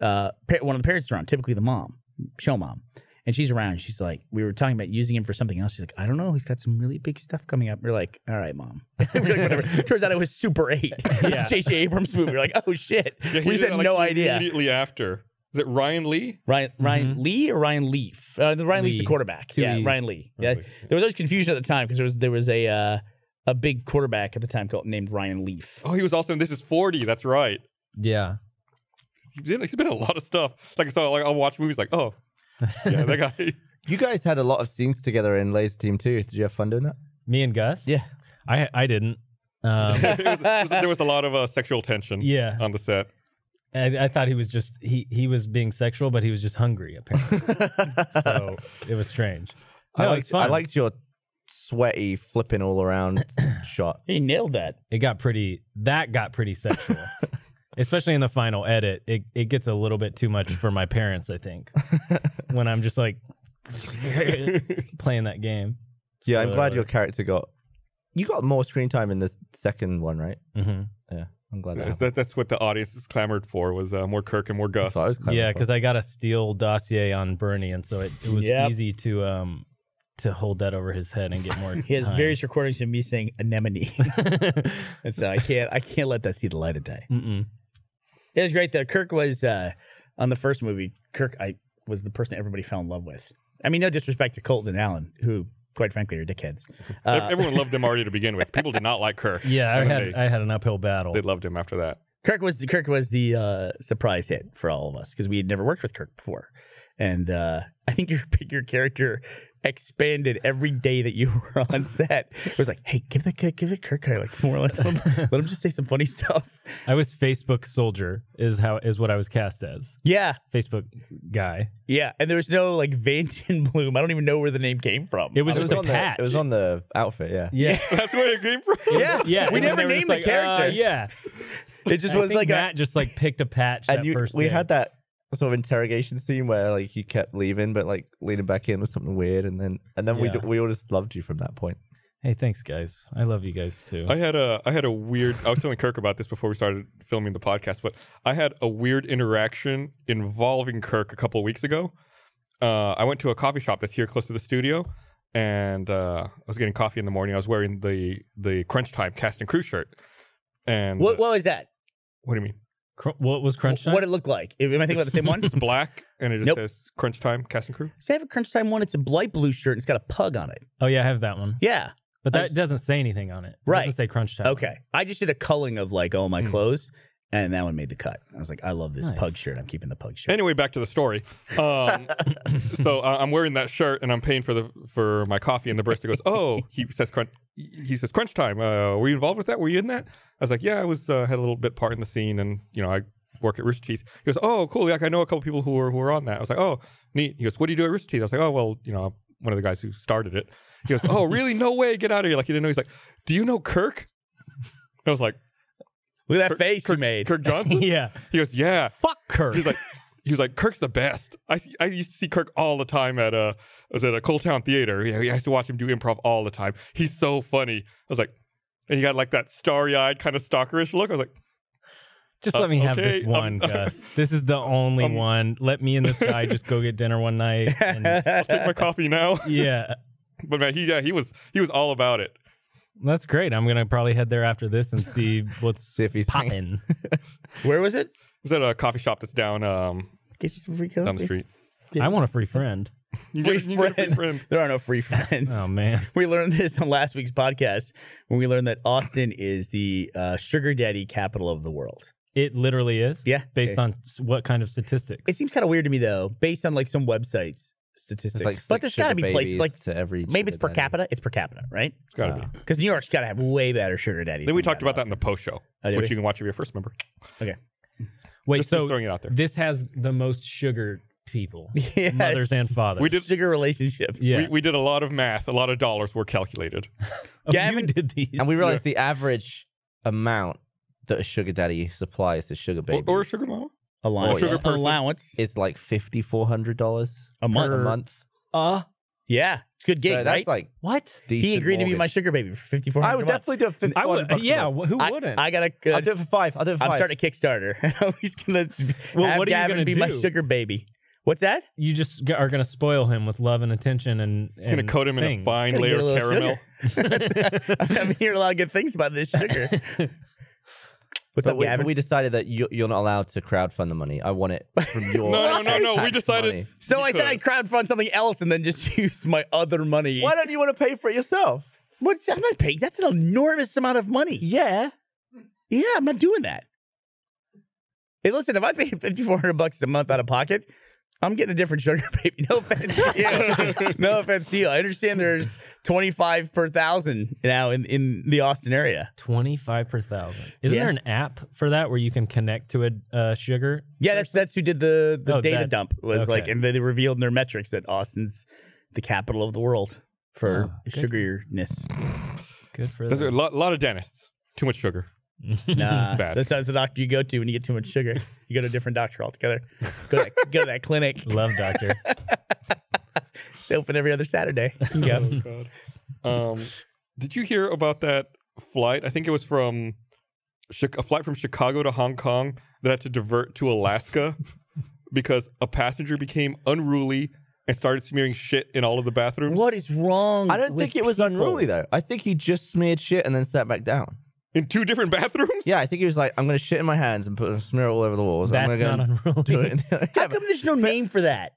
uh, one of the parents is around. Typically, the mom, show mom, and she's around. And she's like, we were talking about using him for something else. She's like, I don't know. He's got some really big stuff coming up. We're like, all right, mom. We're like, whatever. Turns out it was Super Eight. Yeah. J J Abrams movie. We're like, oh shit. Yeah, we just had like, no idea. Immediately after, is it Ryan Lee? Ryan Ryan mm-hmm. Lee or Ryan Leaf? Uh, Ryan Lee. Leaf's the quarterback. Two yeah, E's. Ryan Lee. Yeah. There was always confusion at the time because there was there was a uh, a big quarterback at the time called named Ryan Leaf. Oh, he was also in This Is forty. That's right. Yeah. He's been in a lot of stuff. Like so, like I'll watch movies like oh. yeah, that guy. You guys had a lot of scenes together in Laser Team too. Did you have fun doing that? Me and Gus? Yeah. I I didn't. Um, it was, it was, there was a lot of uh, sexual tension yeah. on the set. I, I thought he was just, he, he was being sexual, but he was just hungry apparently. So it was strange. No, I, liked, it was fun. I liked your sweaty flipping all around shot. He nailed that. It got pretty, that got pretty sexual. Especially in the final edit, it, it gets a little bit too much for my parents, I think, when I'm just like playing that game. So yeah, I'm glad your character got... You got more screen time in the second one, right? Mm-hmm. Yeah, I'm glad that, that That's what the audience is clamored for, was uh, more Kirk and more Gus. That's what I was clamored yeah, because I got a steel dossier on Bernie, and so it, it was yep. easy to... Um, to hold that over his head and get more. He has time. Various recordings of me saying anemone, and so I can't, I can't let that see the light of day. Mm-mm. It was great though. Kirk was uh, on the first movie. Kirk, I was the person everybody fell in love with. I mean, no disrespect to Colton and Alan, who, quite frankly, are dickheads. Uh, Everyone loved him already to begin with. People did not like Kirk. Yeah, I had, they, I had an uphill battle. They loved him after that. Kirk was the Kirk was the uh, surprise hit for all of us because we had never worked with Kirk before, and uh, I think your your character expanded every day that you were on set. It was like, hey, give the give the Kirk guy like more or less. Let him just say some funny stuff. I was Facebook soldier is how is what I was cast as. Yeah, Facebook guy. Yeah, and there was no like Vandenbloom. I don't even know where the name came from. It was just a patch. It was on the outfit. Yeah, yeah, that's where it came from. Yeah, yeah. We never named the character. Uh, yeah. It just I was think like Matt a, just like picked a patch. And that you, first we day. had that sort of interrogation scene where like you kept leaving, but like leaning back in was something weird, and then and then yeah. we we all just loved you from that point. Hey, thanks guys. I love you guys too. I had a I had a weird. I was telling Kirk about this before we started filming the podcast, but I had a weird interaction involving Kirk a couple of weeks ago. Uh, I went to a coffee shop that's here close to the studio, and uh, I was getting coffee in the morning. I was wearing the the Crunch Time cast and crew shirt, and what what was that? What do you mean? Cr what was Crunch Time? What it looked like? Am I thinking about the same one? It's black and it just nope. says Crunch Time Cast and Crew. So I have a Crunch Time one. It's a light blue shirt and it's got a pug on it. Oh yeah, I have that one. Yeah, but that just doesn't say anything on it. it right? Doesn't say Crunch Time. Okay, I just did a culling of like all my mm. clothes, and that one made the cut. I was like, I love this nice. pug shirt. I'm keeping the pug shirt. Anyway, back to the story. Um, so uh, I'm wearing that shirt and I'm paying for the for my coffee, and the barista goes, "Oh," he says, "Crunch." He says, "Crunch Time. Uh, were you involved with that? Were you in that?" I was like, "Yeah, I was. Uh, had a little bit part in the scene, and you know, I work at Rooster Teeth." He goes, "Oh, cool. Like I know a couple people who were who were on that." I was like, "Oh, neat." He goes, "What do you do at Rooster Teeth?" I was like, "Oh, well, you know, I'm one of the guys who started it." He goes, "Oh, really? No way. Get out of here!" Like he didn't know. He's like, "Do you know Kirk?" I was like, "Look at that face you made, Kirk Johnson." Yeah. He goes, "Yeah." Fuck Kirk. He's like. He was like, Kirk's the best. I see, I used to see Kirk all the time at a, I was at a Coal Town Theater. Yeah, I used to watch him do improv all the time. He's so funny. I was like, and he got like that starry-eyed kind of stalkerish look. I was like, just uh, let me okay, have this one, um, Gus. This is the only um, one. Let me and this guy just go get dinner one night. And I'll take my coffee now. Yeah, but man, he yeah he was he was all about it. That's great. I'm gonna probably head there after this and see what's see if he's popping. Where was it? It was at a coffee shop that's down. Um, Get you some free coffee. Down the street. Yeah. I want a free friend. You free, get, you friend. Get a free friend. There are no free friends. Oh, man. We learned this on last week's podcast when we learned that Austin is the uh, sugar daddy capital of the world. It literally is? Yeah. Based okay. on what kind of statistics? It seems kind of weird to me, though, based on like some websites' statistics. Like but there's got to be places like to every maybe it's per daddy. capita. It's per capita, right? It's got to uh, be. Because New York's got to have way better sugar daddies. Then we talked about Austin. that in the post show, oh, which we? you can watch if you're a first member. Okay. Wait, just, so just throwing it out there. This has the most sugar people, yes. mothers and fathers. We did sugar relationships. Yeah. We, we did a lot of math. A lot of dollars were calculated. oh, Gavin did these. And we realized yeah. the average amount that a sugar daddy supplies to sugar babies. Or, or a sugar mama? Allowance. Or a sugar yeah. allowance. Is like fifty-four hundred dollars a month. Per month. Uh, yeah. It's a good gig, so that's right? Like what? He agreed mortgage. to be my sugar baby for fifty-four hundred dollars. I would definitely do it for fifty-four hundred dollars. Yeah, who wouldn't? I, I gotta, uh, I'll do it for five. I'll do it for I'm five. I'm starting a Kickstarter. He's going well, to have Gavin be do? my sugar baby. What's that? You just are going to spoil him with love and attention. and, and going to coat him things. in a fine layer of caramel. I'm hearing a lot of good things about this sugar. What's but up, we, Gavin? But we decided that you, you're not allowed to crowdfund the money. I want it from your No, no, no, no. We decided. Money. So I could. said I'd crowdfund something else and then just use my other money. Why don't you want to pay for it yourself? What's, I'm not paying. That's an enormous amount of money. Yeah. Yeah, I'm not doing that. Hey, listen, if I pay fifty-four hundred bucks a month out of pocket, I'm getting a different sugar baby. No offense to you. No offense to you. I understand there's twenty-five per thousand now in, in the Austin area. twenty-five per thousand. Isn't yeah. there an app for that where you can connect to a uh, sugar? Yeah, that's that's who did the, the oh, data that, dump. was okay. like, And they revealed in their metrics that Austin's the capital of the world for oh, sugariness. Good for that. There's a lot, lot of dentists. Too much sugar. Nah, that's not the doctor you go to when you get too much sugar. You go to a different doctor altogether. Go to that, go to that clinic. Love doctor. It's open every other Saturday. Yeah. Oh, God. Um, did you hear about that flight? I think it was from Chi a flight from Chicago to Hong Kong that had to divert to Alaska because a passenger became unruly and started smearing shit in all of the bathrooms. What is wrong? I don't with think it was people? unruly though. I think he just smeared shit and then sat back down. In two different bathrooms? Yeah, I think he was like, I'm going to shit in my hands and put a smear all over the walls. That's I'm gonna go not unruly. How come there's no name for that?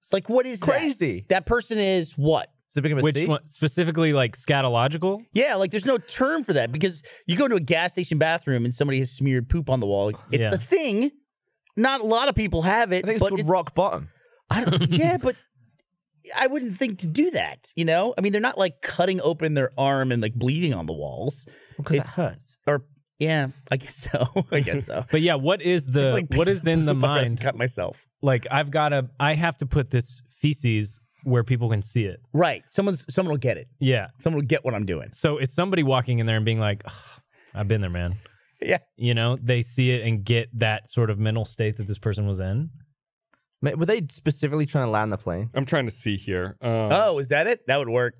It's like, what is crazy. that? Crazy. That person is what? Sipicum a Which C? One, specifically, like, scatological? Yeah, like, there's no term for that, because you go to a gas station bathroom and somebody has smeared poop on the wall. It's yeah. a thing. Not a lot of people have it. I think it's but called it's, rock bottom. I don't, yeah, but I wouldn't think to do that, you know? I mean, they're not, like, cutting open their arm and, like, bleeding on the walls. Because well, it hurts. Or, yeah, I guess so. I guess so. But, yeah, what is the, like, what is in the mind? I cut myself. Like, I've got to, I have to put this feces where people can see it. Right. Someone's, someone will get it. Yeah. Someone will get what I'm doing. So it's somebody walking in there and being like, I've been there, man. Yeah. You know, they see it and get that sort of mental state that this person was in. Were they specifically trying to land the plane? I'm trying to see here. Um, oh, is that it? That would work.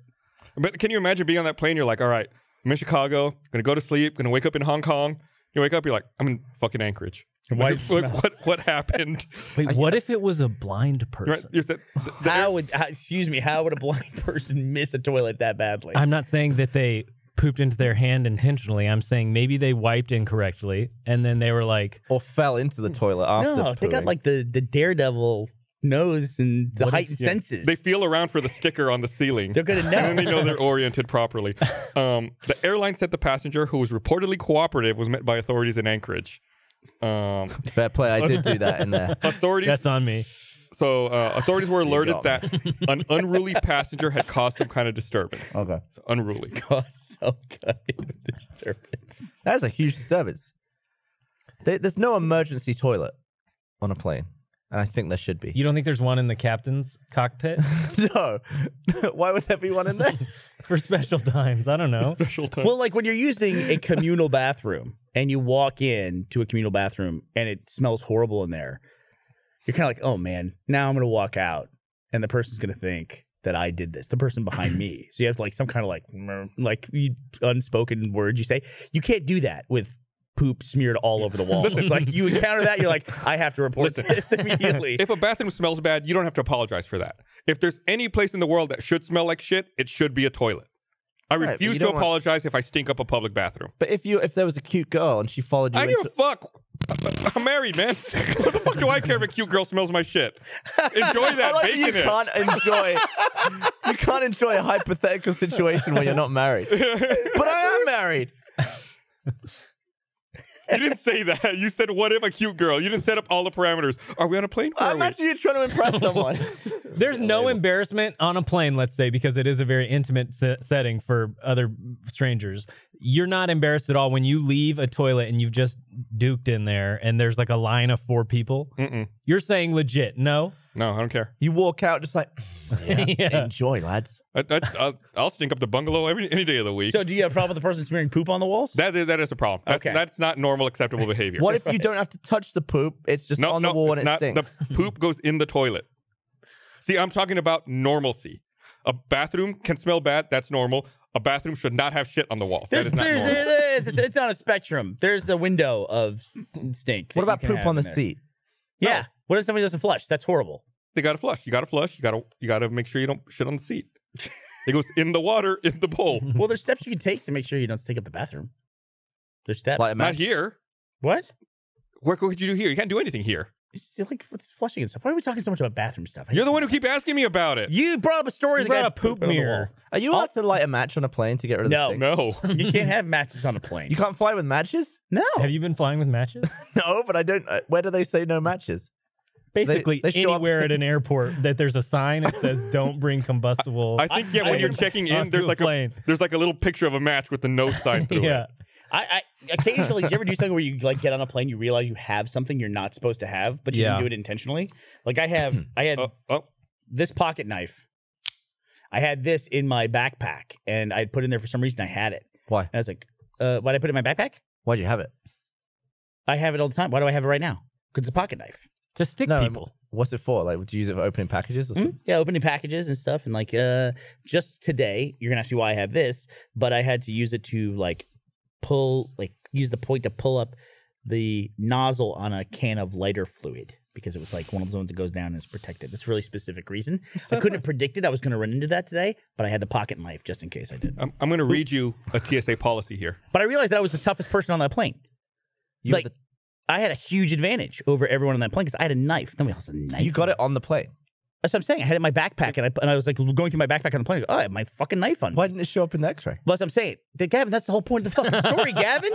But can you imagine being on that plane? You're like, all right, I'm in Chicago. I'm going to go to sleep. I'm going to wake up in Hong Kong. You wake up, you're like, I'm in fucking Anchorage. Why, like, like, what what happened? Wait, what if it was a blind person? Right, you're said, the, the how would how, excuse me? How would a blind person miss a toilet that badly? I'm not saying that they pooped into their hand intentionally. I'm saying maybe they wiped incorrectly, and then they were like, or fell into the toilet after. No, they got like the the Daredevil nose and the what heightened if, yeah. senses. They feel around for the sticker on the ceiling. They're gonna know. And then they know they're oriented properly. Um, the airline said the passenger, who was reportedly cooperative, was met by authorities in Anchorage. Um, Fair play. I did do that in there. Authorities. That's on me. So uh, authorities were alerted that an unruly passenger had caused some kind of disturbance. Okay. So unruly. Caused some kind of disturbance. That's a huge disturbance. They, there's no emergency toilet on a plane, and I think there should be. You don't think there's one in the captain's cockpit? No. Why would there be one in there? For special times. I don't know. Special times. Well, like when you're using a communal bathroom. And you walk in to a communal bathroom and it smells horrible in there. You're kind of like, oh man, now I'm going to walk out and the person's going to think that I did this. The person behind me. So you have like some kind of like, like you, unspoken words you say. You can't do that with poop smeared all over the wall. Listen, like you encounter that, you're like, I have to report listen, this immediately. If a bathroom smells bad, you don't have to apologize for that. If there's any place in the world that should smell like shit, it should be a toilet. I right, refuse to apologize want... if I stink up a public bathroom. But if you, if there was a cute girl and she followed you, I into... give a fuck. I'm married, man. What the fuck do I care if a cute girl smells my shit? Enjoy that. Like, bacon. You can't it. enjoy. You can't enjoy a hypothetical situation where you're not married. But I am married. You didn't say that. You said, what if a cute girl? You didn't set up all the parameters. Are we on a plane? I imagine you're trying to impress someone. There's no embarrassment on a plane, let's say, because it is a very intimate se setting for other strangers. You're not embarrassed at all when you leave a toilet and you've just duked in there and there's like a line of four people. Mm-mm. You're saying legit, no? No, I don't care. You walk out just like, yeah, yeah. Enjoy, lads. I, I, I'll, I'll stink up the bungalow every, any day of the week. So do you have a problem with the person smearing poop on the walls? That is, that is a problem. That's, okay. That's not normal, acceptable behavior. What if you don't have to touch the poop? It's just no, on no, the wall and it not, stinks. The poop goes in the toilet. See, I'm talking about normalcy. A bathroom can smell bad. That's normal. A bathroom should not have shit on the walls. That is not normal. There's, there's, it's on a spectrum. There's a window of stink. What about poop on the seat? No. Yeah. What if somebody doesn't flush? That's horrible. They gotta flush. You gotta flush. You gotta you gotta make sure you don't shit on the seat. It goes in the water, in the bowl. Well, there's steps you can take to make sure you don't stink up the bathroom. There's steps. Well, not here. What? What could you do here? You can't do anything here. It's just like it's flushing and stuff. Why are we talking so much about bathroom stuff? You're the one who keep asking me about it. You brought up a story. You brought a poop mirror. Are you allowed to light a match on a plane to get rid of the stink? No, no. You can't have matches on a plane. You can't fly with matches? No. Have you been flying with matches? No, but I don't. Uh, where do they say no matches? Basically, they, they anywhere at an airport that there's a sign that says "Don't bring combustible." I, I think yeah, I, when I, you're I, checking in, there's a like plane. a there's like a little picture of a match with the no sign through yeah. it. I, I occasionally, do you ever do something where you like get on a plane, you realize you have something you're not supposed to have, but you yeah. didn't do it intentionally? Like I have, I had oh, oh. this pocket knife. I had this in my backpack, and I put it in there for some reason. I had it. Why? And I was like, uh, why did I put it in my backpack? Why'd you have it? I have it all the time. Why do I have it right now? Because it's a pocket knife. To stick no, people. What's it for? Like, would you use it for opening packages or something? Mm-hmm. Yeah, opening packages and stuff. And like, uh, just today, you're gonna ask me why I have this, but I had to use it to like pull, like use the point to pull up the nozzle on a can of lighter fluid because it was like one of those ones that goes down and is protected. That's a really specific reason. I couldn't have predicted I was going to run into that today, but I had the pocket knife just in case I did. I'm, I'm going to read you a T S A policy here. But I realized that I was the toughest person on that plane. You like, I had a huge advantage over everyone on that plane because I had a knife. Nobody else had a knife. So you got it on the plane? That's what I'm saying. I had it in my backpack, and I and I was like going through my backpack on the plane. I go, oh, I have my fucking knife on me. Why didn't it show up in the X-ray? Well, that's what I'm saying. Gavin, that's the whole point of the fucking story, Gavin.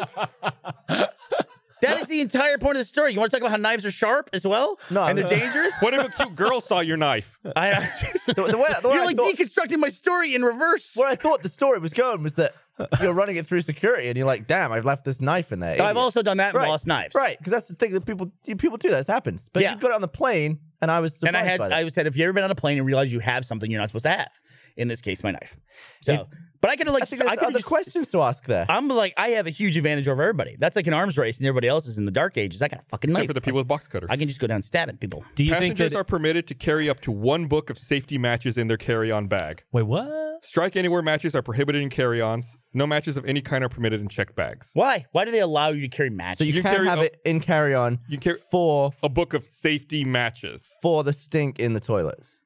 That is the entire point of the story. You want to talk about how knives are sharp as well? No, and they're no. dangerous? What if a cute girl saw your knife? I, I, the, the way, the way You're I like thought, deconstructing my story in reverse. Where I thought the story was going was that you're running it through security and you're like, damn, I've left this knife in there. Idiot. I've also done that and right. lost knives. Right, because that's the thing that people people do. That happens. But yeah. you got it on the plane, and I was surprised. And I had, by that. I said, if you've ever been on a plane and realize you have something you're not supposed to have, in this case, my knife. So. If, But I could have like I think I other just, questions to ask there. I'm like, I have a huge advantage over everybody. That's like an arms race, and everybody else is in the dark ages. I got a fucking knife. Except for the people with box cutters. I can just go down and stab at people. Do you Passengers think that are permitted to carry up to one book of safety matches in their carry-on bag. Wait, what? Strike anywhere matches are prohibited in carry-ons. No matches of any kind are permitted in checked bags. Why? Why do they allow you to carry matches? So you, you can't carry, have no, it in carry-on. You carry for a book of safety matches for the stink in the toilets.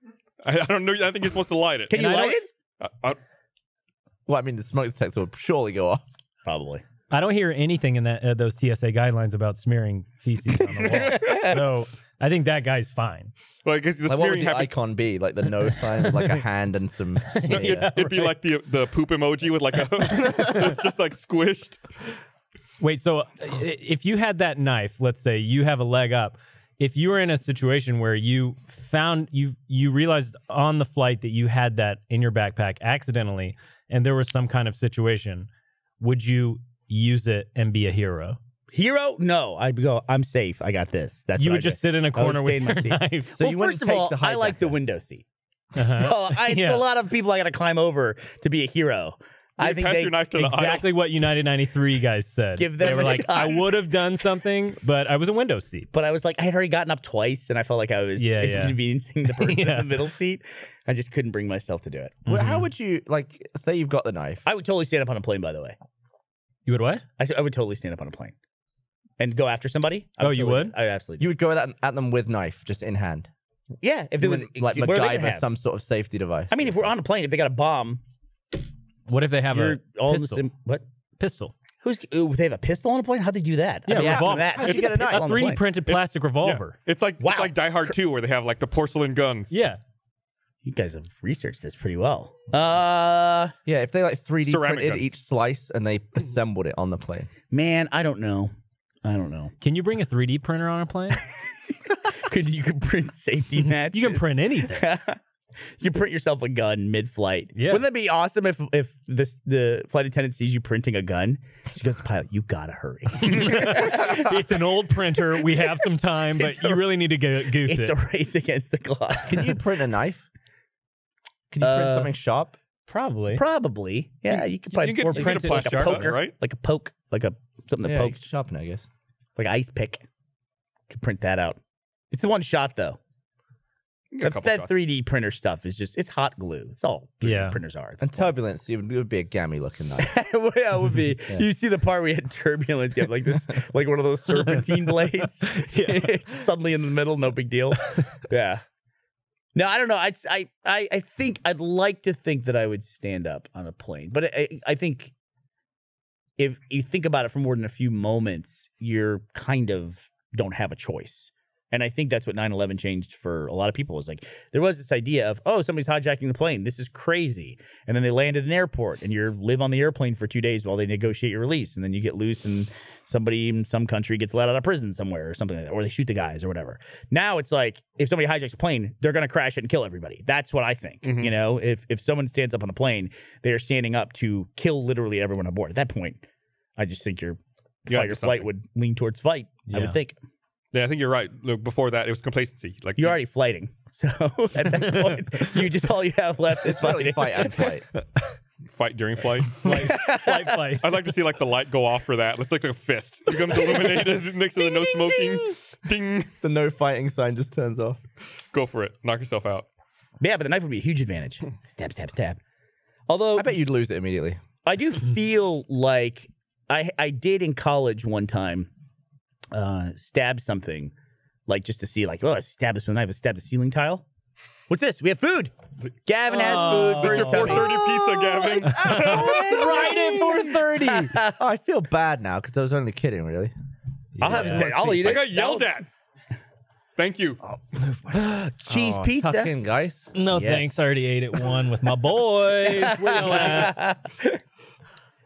I, I don't know. I think you're supposed to light it. Can and you I light it? I, I, Well, I mean, the smoke detector would surely go off. Probably. I don't hear anything in that uh, those T S A guidelines about smearing feces on the wall. So I think that guy's fine. Well, because the like, what would the icon be? Like the nose sign with like a hand and some smear. No, it'd, it'd right? be like the the poop emoji with like a it's just like squished. Wait, so if you had that knife, let's say you have a leg up. If you were in a situation where you found you you realized on the flight that you had that in your backpack accidentally, and there was some kind of situation, would you use it and be a hero? Hero? No, I'd go. I'm safe. I got this. That's you would just do. sit in a corner with my seat. So well, you first of all, I like the window seat. Uh-huh. So I, yeah. it's a lot of people I got to climb over to be a hero. I think they, exactly the what United ninety-three guys said. Give them they were a like, shot. I would have done something, but I was a window seat. But I was like, I had already gotten up twice, and I felt like I was yeah, inconveniencing yeah. the person yeah. in the middle seat. I just couldn't bring myself to do it. Mm-hmm. Well, how would you, like, say you've got the knife? I would totally stand up on a plane, by the way. You would what? I, I would totally stand up on a plane. And go after somebody. I oh, would you totally, would? I would absolutely. You would go at, at them with knife, just in hand? Yeah. If there was, like, MacGyver, some sort of safety device. I mean, if we're on a plane, if they got a bomb... What if they have You're a all pistol? The same, what? Pistol. Who's, ooh, they have a pistol on a plane? How'd they do that? Yeah, I mean, revolver. That, how'd you get a knife on the plane? A three D printed plastic it, revolver. Yeah. It's like wow. it's like Die Hard two where they have like the porcelain guns. Yeah. You guys have researched this pretty well. Uh, yeah, if they like three D printed guns. Each slice and they assembled it on the plane. Man, I don't know. I don't know. Can you bring a three D printer on a plane? Could you could print safety matches? You can print anything. You print yourself a gun mid-flight. Yeah. Wouldn't that be awesome if if this, the flight attendant sees you printing a gun? She goes, pilot, you gotta hurry. It's an old printer. We have some time, but a, you really need to go goose it's it. It's a race against the clock. Can you print a knife? Can you uh, print something sharp? Probably. Probably. Yeah, you, you could probably you could, print you could it like a poker, right? Like a poke, like a something yeah, that pokes. Sharpen, I guess. Like an ice pick. Could print that out. It's the one shot though. That, that three D printer stuff is just, it's hot glue. It's all yeah. printers are. It's and fun. Turbulence, it would, it would be a gammy looking knife. Well, yeah, it would be. Yeah. You see the part where you had turbulence, you have like this, like one of those serpentine blades. Suddenly in the middle, no big deal. Yeah. No, I don't know. I'd, I, I, I think, I'd like to think that I would stand up on a plane. But I, I think if you think about it for more than a few moments, you're kind of don't have a choice. And I think that's what nine eleven changed for a lot of people. Is like there was this idea of, oh, somebody's hijacking the plane. This is crazy. And then they land at an airport, and you live on the airplane for two days while they negotiate your release. And then you get loose, and somebody in some country gets let out of prison somewhere or something like that, or they shoot the guys or whatever. Now it's like if somebody hijacks a plane, they're going to crash it and kill everybody. That's what I think. Mm-hmm. You know, if, if someone stands up on a plane, they are standing up to kill literally everyone aboard. At that point, I just think your flight, your flight would lean towards fight, yeah. I would think. Yeah, I think you're right. Look, before that, it was complacency. Like you're already flighting, so at that point, you just all you have left is fighting. Fight and flight. Fight during flight. Flight, flight, flight. I'd like to see like the light go off for that. Let's look like a fist. It becomes illuminated next to the no smoking. Ding. The no fighting sign just turns off. Go for it. Knock yourself out. Yeah, but the knife would be a huge advantage. Stab, stab, stab. Although I bet you'd lose it immediately. I do feel like I I did in college one time. Uh, stab something, like just to see, like, oh, I stabbed this with a knife. I stabbed a ceiling tile. What's this? We have food. Gavin oh, has food. It's your four thirty oh, pizza, Gavin. Right at four thirty. Oh, I feel bad now because I was only kidding, really. Yeah. I'll have. Yeah. I'll eat it. I got yelled at. Thank you. Oh, cheese oh, pizza. Tuck in, guys. No yes. thanks. I already ate it one with my boys.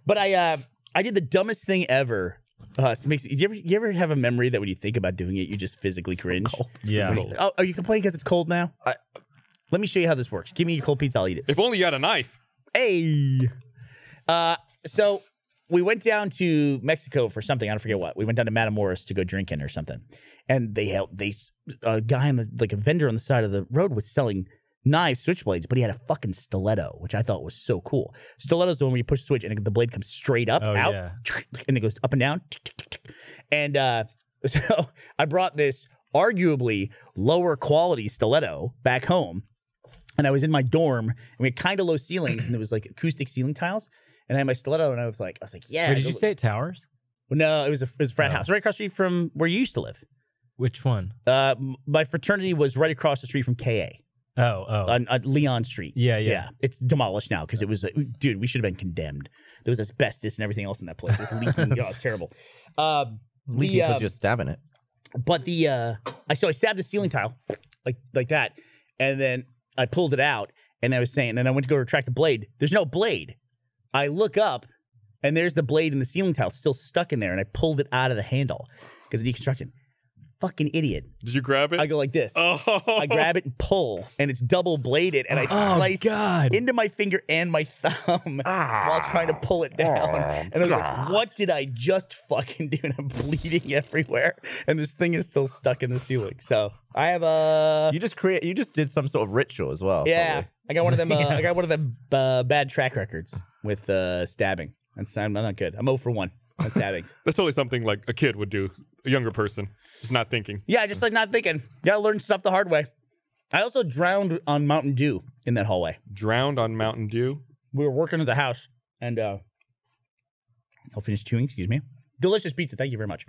But I uh, I did the dumbest thing ever. Uh, so makes, you, ever, you ever have a memory that when you think about doing it, you just physically cringe? So yeah. Oh, are you complaining because it's cold now? I, Let me show you how this works. Give me your cold pizza. I'll eat it. If only you had a knife. Hey. Uh, so we went down to Mexico for something. I don't forget what. We went down to Matamoros to go drinking or something. And they helped. They a guy on the like a vendor on the side of the road was selling knives, switchblades, but he had a fucking stiletto, which I thought was so cool. Stiletto's the one where you push the switch and the blade comes straight up, oh, out, yeah. and it goes up and down. And uh, so I brought this arguably lower quality stiletto back home, and I was in my dorm, and we had kind of low ceilings, and there was like acoustic ceiling tiles, and I had my stiletto, and I was like, I was like, yeah. Wait, did you say it towers? No, it was a, it was a frat oh. house right across the street from where you used to live. Which one? Uh, my fraternity was right across the street from K A. Oh, oh. On, on Leon Street. Yeah, yeah. Yeah. It's demolished now because it was, dude, we should have been condemned. There was asbestos and everything else in that place. It was leaking. Oh, it was terrible. Uh, leaking because uh, you're stabbing it. But the, uh, I so I stabbed the ceiling tile like like that, and then I pulled it out, and I was saying, and I went to go retract the blade. There's no blade. I look up, and there's the blade in the ceiling tile still stuck in there, and I pulled it out of the handle because of deconstruction. Fucking idiot. Did you grab it? I go like this. Oh. I grab it and pull, and it's double bladed, and I oh, sliced God. into my finger and my thumb ah. while trying to pull it down. Oh, and I was God. like, what did I just fucking do? And I'm bleeding everywhere, and this thing is still stuck in the ceiling. So I have a... You just create. You just did some sort of ritual as well. Yeah. Probably. I got one of them, uh, yeah. I got one of them uh, bad track records with uh, stabbing. That's, I'm not good. I'm zero for one. That's totally something like a kid would do, a younger person, just not thinking. Yeah, just like not thinking. You gotta learn stuff the hard way. I also drowned on Mountain Dew in that hallway. Drowned on Mountain Dew? We were working at the house, and uh, I'll finish chewing, excuse me. Delicious pizza, thank you very much.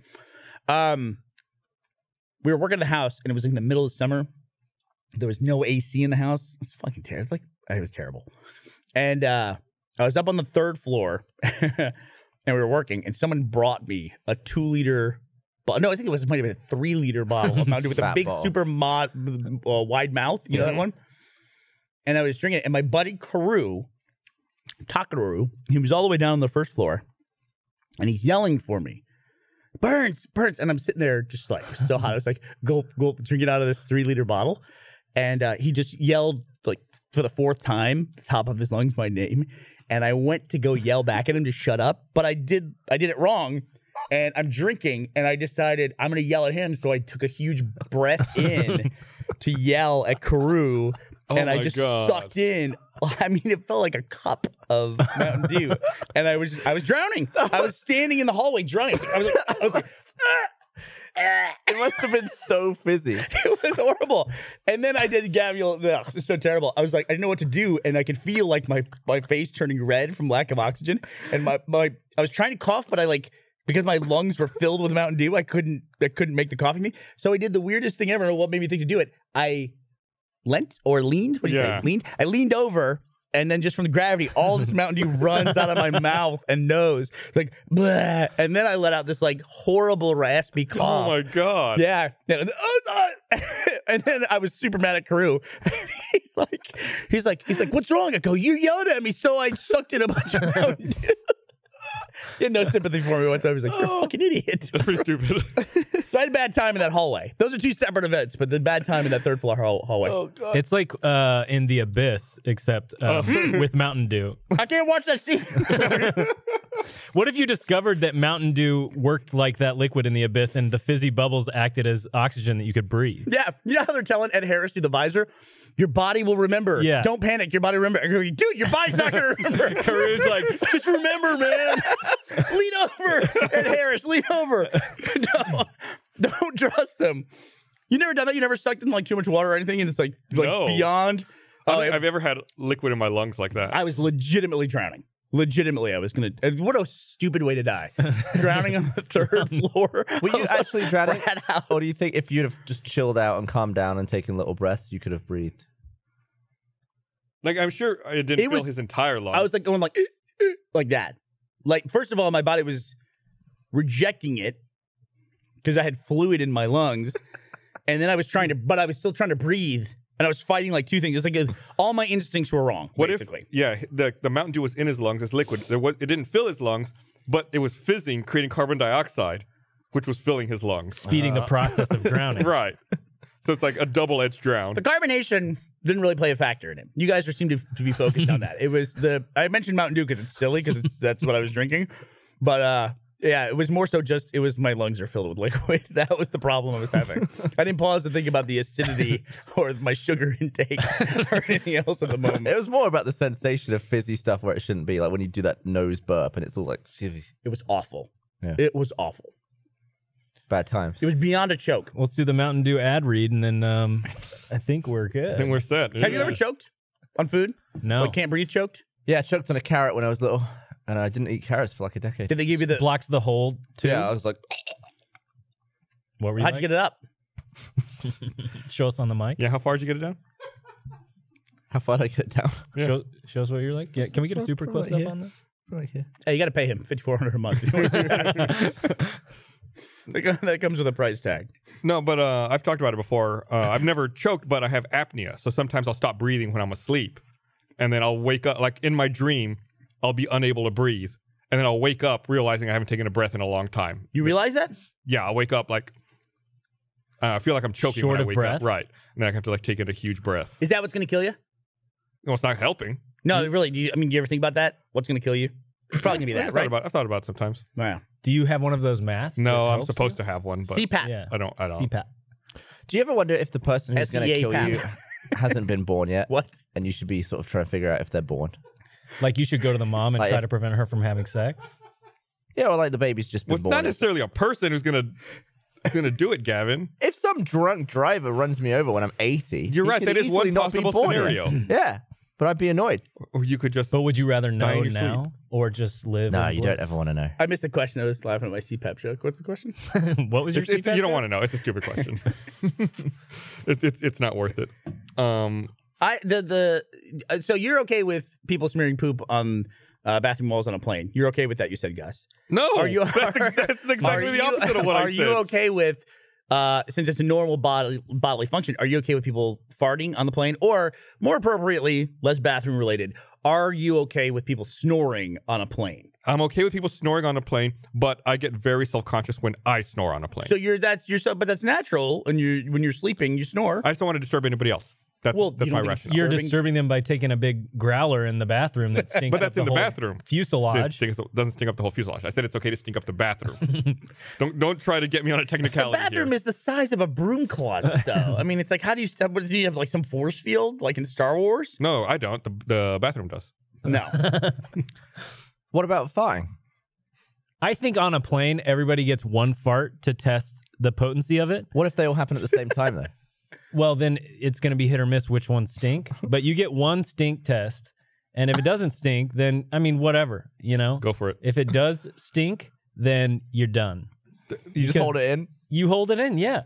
Um, we were working at the house, and it was in the middle of summer. There was no A C in the house. It's fucking terrible. It's like, it was terrible. And uh, I was up on the third floor. And we were working, and someone brought me a two-liter bottle. No, I think it was might have been a three-liter bottle of Mountain Dew with a big ball. super mod, uh, wide mouth. You know mm-hmm. that one? And I was drinking it, and my buddy Karu, Takaru, he was all the way down on the first floor, and he's yelling for me, Burns, Burns. And I'm sitting there just like, so hot. I was like, gulp, gulp, drink it out of this three-liter bottle. And uh, he just yelled, like, for the fourth time, the top of his lungs, my name. And I went to go yell back at him to shut up, but I did I did it wrong, and I'm drinking, and I decided I'm going to yell at him, so I took a huge breath in to yell at Karu, oh and I just God. sucked in. I mean, it felt like a cup of Mountain Dew, and I was just, I was drowning. I was standing in the hallway drowning. I was like, I was like ah! It must have been so fizzy. It was horrible. And then I did Gabriel. Ugh, it's so terrible. I was like, I didn't know what to do, and I could feel like my my face turning red from lack of oxygen. And my my I was trying to cough, but I like because my lungs were filled with Mountain Dew, I couldn't I couldn't make the coughing thing. So I did the weirdest thing ever. What made me think to do it? I leant or leaned. What do you yeah. say? Leaned. I leaned over. And then just from the gravity, all this Mountain Dew runs out of my mouth and nose. It's like, bleh. And then I let out this, like, horrible raspy cough. Oh, my God. Yeah. And then I was super mad at Karu. He's like, he's like, he's like, what's wrong? I go, you yelled at me, so I sucked in a bunch of Mountain Dew. He had no sympathy for me whatsoever. He's like, you're a fucking idiot. That's pretty stupid. So I had a bad time in that hallway. Those are two separate events, but the bad time in that third floor hall hallway. Oh, God. It's like uh, in The Abyss, except uh, uh, with Mountain Dew. I can't watch that scene. What if you discovered that Mountain Dew worked like that liquid in The Abyss, and the fizzy bubbles acted as oxygen that you could breathe? Yeah. You know how they're telling Ed Harris through the visor? Your body will remember. Yeah. Don't panic. Your body will remember. Dude, your body's not going to remember. Karu's like, just remember, man. Lean over. Ed Harris, lean over. No, don't trust them. You never done that? You never sucked in like too much water or anything? And it's like, like no. beyond? Uh, I've, I've ever had liquid in my lungs like that. I was legitimately drowning. Legitimately, I was going to... What a stupid way to die. Drowning on the third floor. Were you actually drowning? Or do you think if you'd have just chilled out and calmed down and taken little breaths, you could have breathed? Like, I'm sure I didn't it fill was, his entire lungs. I was like going like... Eh, eh, like that. Like, first of all, my body was rejecting it because I had fluid in my lungs. And then I was trying to, but I was still trying to breathe. And I was fighting like two things. It's like a, all my instincts were wrong, what basically. If, yeah, the, the Mountain Dew was in his lungs. It's liquid. There was, it didn't fill his lungs, but it was fizzing, creating carbon dioxide, which was filling his lungs. Speeding uh. the process of drowning. Right. So it's like a double-edged drown. The carbonation didn't really play a factor in it. You guys seem to, to be focused on that. It was the... I mentioned Mountain Dew because it's silly, because that's what I was drinking. But... uh yeah, it was more so just, it was my lungs are filled with liquid. That was the problem I was having. I didn't pause to think about the acidity or my sugar intake or anything else at the moment. It was more about the sensation of fizzy stuff where it shouldn't be, like when you do that nose burp and it's all like... It was awful. Yeah. It was awful. Bad times. It was beyond a choke. Well, let's do the Mountain Dew ad read and then um, I think we're good. Then we're set. Have yeah. you ever choked on food? No. Like can't breathe choked? Yeah, I choked on a carrot when I was little. And I didn't eat carrots for like a decade. Did they give you the... Blocked the whole tube? Yeah, I was like... What were you How'd like? you get it up? Show us on the mic. Yeah, how far did you get it down? How far did I get it down? Yeah. Show, show us what you're like. Yeah, can we get a super close-up right on this? Right here. Hey, you got to pay him fifty-four hundred dollars a month. That comes with a price tag. No, but uh, I've talked about it before. Uh, I've never choked, but I have apnea. So sometimes I'll stop breathing when I'm asleep. And then I'll wake up, like in my dream... I'll be unable to breathe, and then I'll wake up realizing I haven't taken a breath in a long time. You realize that? Yeah, I'll wake up like, uh, I feel like I'm choking Short when I wake breath. up. Right. And then I have to like take in a huge breath. Is that what's going to kill you? Well, it's not helping. No, really. Do you, I mean, do you ever think about that? What's going to kill you? It's probably going to be that, I've right? Thought about, I've thought about it sometimes. Wow. Do you have one of those masks? No, I'm supposed so? to have one. But C PAP. Yeah. I don't. I don't. C PAP. Do you ever wonder if the person who's going to kill you hasn't been born yet? What? And you should be sort of trying to figure out if they're born. Like you should go to the mom and like try if, to prevent her from having sex. Yeah, well, like the baby's just been well, it's born. It's not necessarily a person who's gonna who's gonna do it, Gavin. If some drunk driver runs me over when I'm eighty, you're right. That is one possible scenario. Yeah, but I'd be annoyed. Or you could just. But would you rather know now sleep. or just live? No, you don't ever want to know. I missed the question. I was laughing at my C PAP joke. What's the question? What was your it's, C PAP? It's, you don't want to know. It's a stupid question. it's, it's it's not worth it. Um. I the the uh, so you're okay with people smearing poop on uh, bathroom walls on a plane? You're okay with that? You said, Gus. No, are you? Are, that's, ex that's exactly the you, opposite of what I said. Are you okay with uh, since it's a normal bodily bodily function? Are you okay with people farting on the plane, or more appropriately, less bathroom related? Are you okay with people snoring on a plane? I'm okay with people snoring on a plane, but I get very self-conscious when I snore on a plane. So you're that's you're so, but that's natural, and you when you're sleeping, you snore. I just don't want to disturb anybody else. That's, well, that's my rationale. You're disturbing them by taking a big growler in the bathroom that stinks. But that's up the in the whole bathroom. Fuselage it doesn't stink up the whole fuselage. I said it's okay to stink up the bathroom. don't don't try to get me on a technicality. The bathroom here. is the size of a broom closet, though. I mean, it's like how do you what, do you have like some force field like in Star Wars? No, I don't. The, the bathroom does. No. What about farting? I think on a plane, everybody gets one fart to test the potency of it. What if they all happen at the same time though? Well, then it's going to be hit or miss which ones stink. But you get one stink test. And if it doesn't stink, then, I mean, whatever, you know? Go for it. If it does stink, then you're done. You because just hold it in? You hold it in, yeah.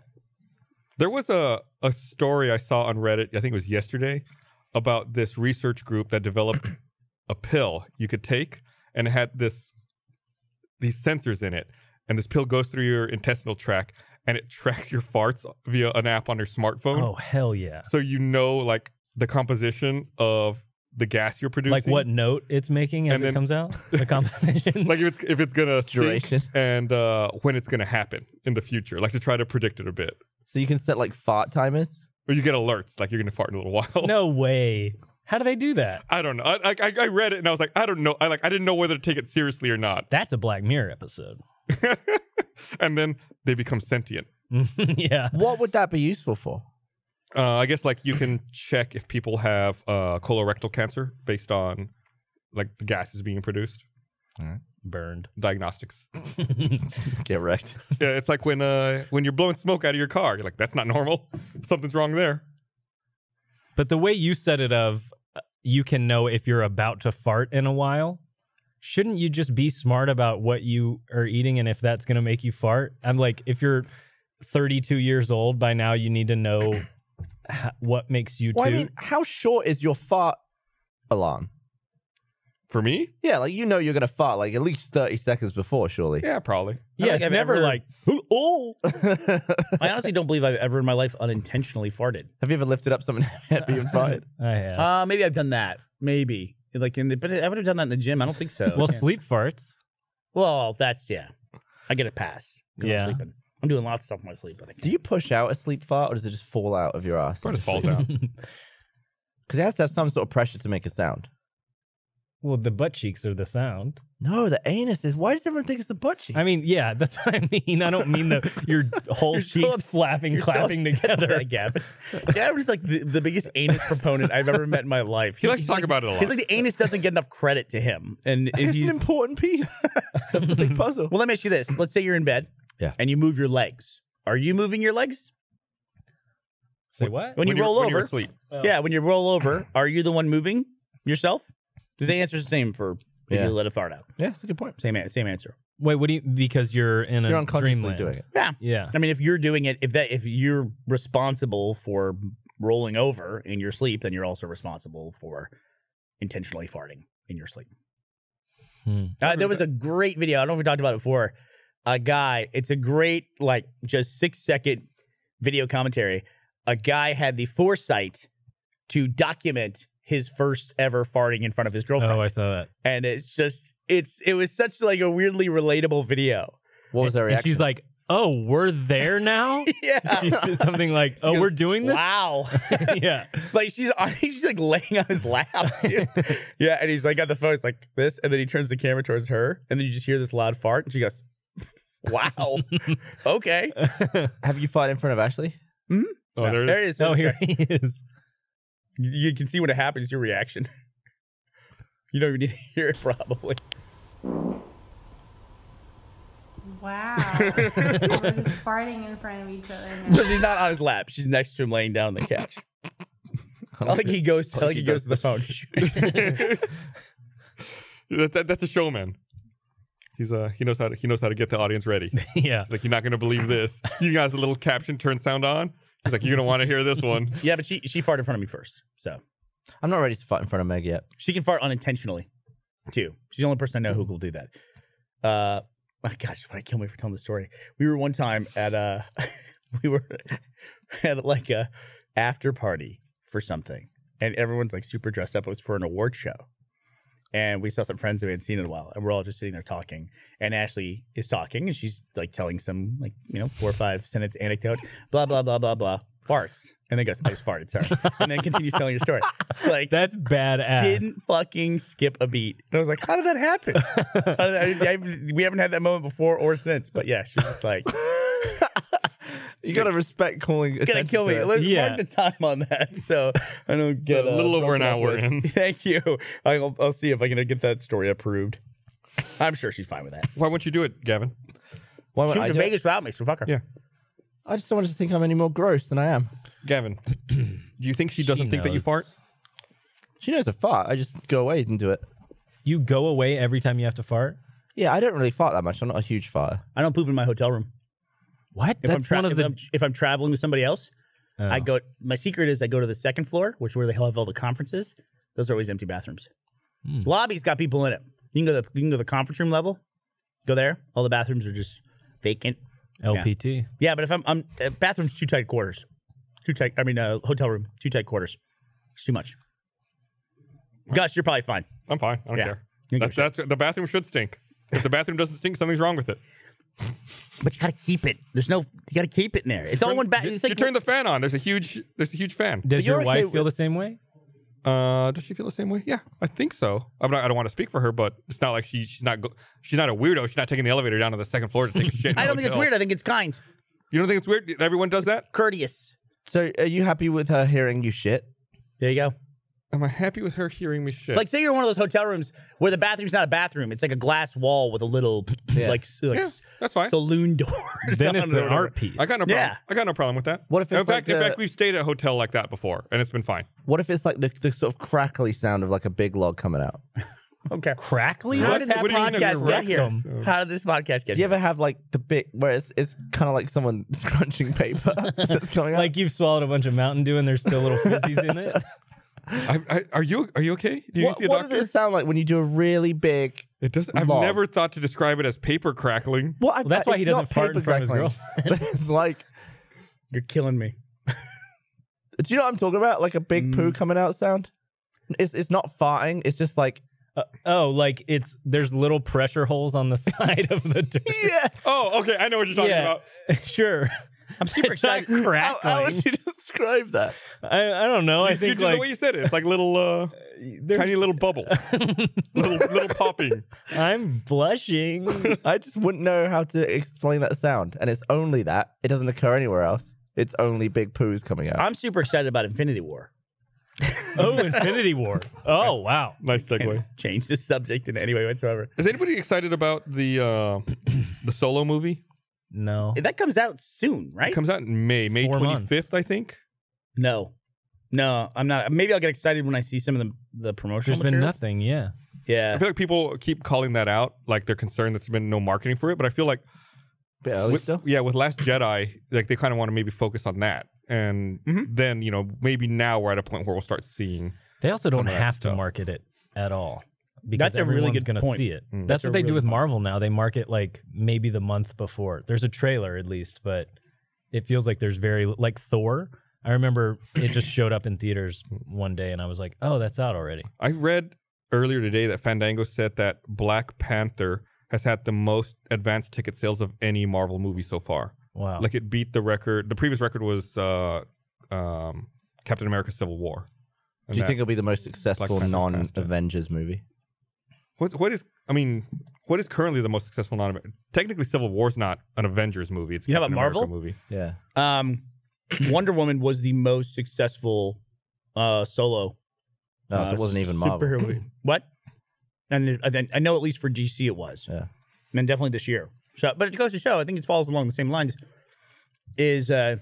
There was a, a story I saw on Reddit, I think it was yesterday, about this research group that developed a pill you could take and it had this these sensors in it. And this pill goes through your intestinal tract. And it tracks your farts via an app on your smartphone. Oh, hell yeah. So you know, like, the composition of the gas you're producing. Like what note it's making as and then, it comes out? The composition? Like if it's, if it's going to duration and uh, when it's going to happen in the future. Like to try to predict it a bit. So you can set, like, fart timers? Or you get alerts, like you're going to fart in a little while. No way. How do they do that? I don't know. I, I, I read it and I was like, I don't know. I, like, I didn't know whether to take it seriously or not. That's a Black Mirror episode. And then they become sentient. Yeah. What would that be useful for? Uh, I guess like you can check if people have uh, colorectal cancer based on like the gases being produced. All right. Burned. Diagnostics. Get wrecked. Yeah, it's like when uh, when you're blowing smoke out of your car. You're like, that's not normal. Something's wrong there. But the way you said it of you can know if you're about to fart in a while. Shouldn't you just be smart about what you are eating and if that's going to make you fart? I'm like, if you're thirty-two years old, by now you need to know what makes you well, toot. I mean, how short is your fart alarm? For me? Yeah, like, you know you're going to fart, like, at least thirty seconds before, surely. Yeah, probably. Yeah, I've never, ever, like, oh! I honestly don't believe I've ever in my life unintentionally farted. Have you ever lifted up something and being farted? I have. Uh, maybe I've done that. Maybe. Like, in the, but I would have done that in the gym. I don't think so. Well, yeah. Sleep farts. Well, that's, yeah. I get a pass. Yeah. I'm sleeping. I'm doing lots of stuff in my sleep. But I do you push out a sleep fart, or does it just fall out of your ass? It just falls out. Because it has to have some sort of pressure to make a sound. Well, the butt cheeks are the sound. No, the anus is. Why does everyone think it's the butt cheeks? I mean, yeah, that's what I mean. I don't mean the your whole you're cheeks so flapping, you're clapping so together. Gavin. Gavin's like the, the biggest anus proponent I've ever met in my life. He, he likes to talk like, about it a lot. He's like, the anus doesn't get enough credit to him. And it's he's... an important piece of the big puzzle. Well, let me ask you this. Let's say you're in bed yeah. and you move your legs. Are you moving your legs? Say what? When, when you roll over. When you're asleep. Oh. Yeah, when you roll over, are you the one moving yourself? Because the answer is the same for if yeah. you let it fart out. Yeah, that's a good point. Same, an same answer. Wait, what do you? Because you're in a you're dreamland. Doing it. Yeah, yeah. I mean, if you're doing it, if that, if you're responsible for rolling over in your sleep, then you're also responsible for intentionally farting in your sleep. Hmm. Uh, there was a great video. I don't know if we talked about it before. A guy. It's a great, like, just six second video commentary. A guy had the foresight to document his first ever farting in front of his girlfriend. Oh, I saw that. And it's just, it's, it was such like a weirdly relatable video. What was that reaction? And she's like, oh, we're there now? Yeah. She's just something like, oh, goes, we're doing this? Wow. Yeah. Like, she's, she's like laying on his lap. Yeah. And he's like, got the phone, it's like this. And then he turns the camera towards her. And then you just hear this loud fart. And she goes, wow. Okay. Have you farted in front of Ashley? Mm-hmm. Oh, no, there, there it is. Oh, here he is. You can see when it happens, your reaction. You don't even need to hear it, probably. Wow. We're just farting in front of each other now. So she's not on his lap. She's next to him laying down on the couch. I like, I like he goes I like he goes to the phone. that, that, that's a showman. He's uh he knows how to he knows how to get the audience ready. Yeah. He's like, you're not gonna believe this. You guys a little caption turn sound on. He's like, you're going to want to hear this one. Yeah, but she she farted in front of me first, so. I'm not ready to fart in front of Meg yet. She can fart unintentionally, too. She's the only person I know who will do that. Uh, oh, gosh, why kill me for telling the story? We were one time at a, we were at like a after party for something, and everyone's like super dressed up. It was for an award show, and we saw some friends that we hadn't seen in a while, and we're all just sitting there talking, and Ashley is talking, and she's like telling some, like, you know, four or five sentence anecdote, blah, blah, blah, blah, blah, farts. And then goes, I just farted, sorry. And then continues telling your story. Like, that's badass. Didn't fucking skip a beat. And I was like, how did that happen? I, I, I, we haven't had that moment before or since, but yeah, she was just like... You gotta respect calling. You gotta kill me. Let's yeah. mark the time on that. So I don't get so a little uh, over an hour in. Thank you. I'll, I'll see if I can get that story approved. I'm sure she's fine with that. Why won't you do it, Gavin? Why won't I do to Vegas it? Without me? So fuck her. Yeah. I just don't want her to think I'm any more gross than I am. Gavin, do you think she doesn't she think knows. that you fart? She knows I fart. I just go away and do it. You go away every time you have to fart? Yeah, I don't really fart that much. I'm not a huge farter. I don't poop in my hotel room. What? If That's I'm one of if the. I'm, if I'm traveling with somebody else, oh. I go. My secret is I go to the second floor, which where the hell have all the conferences. Those are always empty bathrooms. Mm. Lobby's got people in it. You can go. To the, you can go to the conference room level. Go there. All the bathrooms are just vacant. L P T. Yeah, yeah, but if I'm, I'm uh, bathrooms too tight quarters, too tight. I mean, uh, hotel room too tight quarters. It's too much. Well, Gus, you're probably fine. I'm fine. I don't yeah. care. That's, that's the bathroom should stink. If the bathroom doesn't stink, something's wrong with it. But you gotta keep it. There's no. You gotta keep it in there. It's turn, all one back. Like, you turn the fan on. There's a huge. There's a huge fan. Does your wife okay feel the same way? Uh, does she feel the same way? Yeah, I think so. I'm not, I don't want to speak for her, but it's not like she, she's not. Go, she's not a weirdo. She's not taking the elevator down to the second floor to take a shit. I don't think it's weird. I think it's kind. You don't think it's weird? Everyone does that. Courteous. So, are you happy with her hearing you shit? There you go. Am I happy with her hearing me shit? Like, say you're in one of those hotel rooms where the bathroom's not a bathroom. It's like a glass wall with a little, yeah. like, like yeah, that's fine. Saloon door. Then it's an art piece. I got no problem. Yeah. I got no problem with that. What if it's in like fact, the, in fact, we've stayed at a hotel like that before, and it's been fine. What if it's like the, the sort of crackly sound of like a big log coming out? Okay. Crackly? How did that podcast get here? How did this podcast get here? Do you ever have like the bit where it's, it's kind of like someone scrunching paper that's coming out? Like you've swallowed a bunch of Mountain Dew and there's still little fizzies in it? I, I, are you are you okay? Do you what see a what doctor? Does it sound like when you do a really big? It doesn't. I've log. never thought to describe it as paper crackling. Well, I, well that's why he doesn't fart in front of his girl. It's like you're killing me. Do you know what I'm talking about? Like a big mm. poo coming out sound. It's it's not farting. It's just like. Uh, oh, like it's there's little pressure holes on the side of the dirt. Yeah. Oh, okay. I know what you're talking yeah. about. Sure. I'm super it's excited. Not crackling. How, how would you describe that? I, I don't know. I you, think you, like, the way you said it, it's like little uh, tiny little bubble, little little popping. I'm blushing. I just wouldn't know how to explain that sound, and it's only that it doesn't occur anywhere else. It's only big poos coming out. I'm super excited about Infinity War. Oh, Infinity War. Oh, wow. Nice segue. Can't change the subject in any way whatsoever. Is anybody excited about the uh, the Solo movie? No. That comes out soon, right? It comes out in May. May twenty-fifth, I think. No. No, I'm not. Maybe I'll get excited when I see some of the, the promotional There's materials. Been nothing, yeah. Yeah. I feel like people keep calling that out, like they're concerned that there's been no marketing for it, but I feel like... With, still? Yeah, with Last Jedi, like they kind of want to maybe focus on that. And mm-hmm. then, you know, maybe now we're at a point where we'll start seeing... They also don't have to market it at all. Because that's a really good gonna point. See it. Mm. That's, That's what they really do with Marvel now. They market like maybe the month before. There's a trailer at least, but it feels like there's very like Thor. I remember it just showed up in theaters one day, and I was like, "Oh, that's out already." I read earlier today that Fandango said that Black Panther has had the most advanced ticket sales of any Marvel movie so far. Wow! Like it beat the record. The previous record was uh, um, Captain America: Civil War. Do you think it'll be the most successful non-Avengers movie? What what is I mean what is currently the most successful non technically Civil War is not an Avengers movie, it's a Captain America movie. Yeah. Um, Wonder Woman was the most successful uh, solo. No, uh, so it wasn't even Marvel. Superhero movie. What? And then I know at least for G C it was. Yeah. And definitely this year. So, but it goes to show I think it falls along the same lines. Is uh,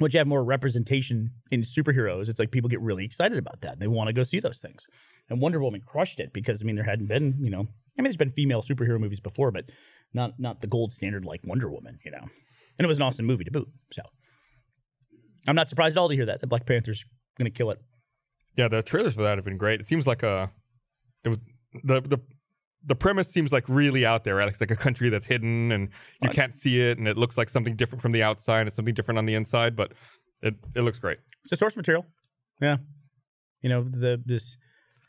once you have more representation in superheroes, it's like people get really excited about that. They want to go see those things. And Wonder Woman crushed it because, I mean, there hadn't been, you know, I mean, there's been female superhero movies before, but not not the gold standard like Wonder Woman, you know. And it was an awesome movie to boot. So I'm not surprised at all to hear that, that Black Panther's going to kill it. Yeah, the trailers for that have been great. It seems like a, it was, the, the, the premise seems like really out there, right? It's like a country that's hidden and you Fun. can't see it. And it looks like something different from the outside and something different on the inside, but it, it looks great. It's a source material. Yeah. You know, the, this,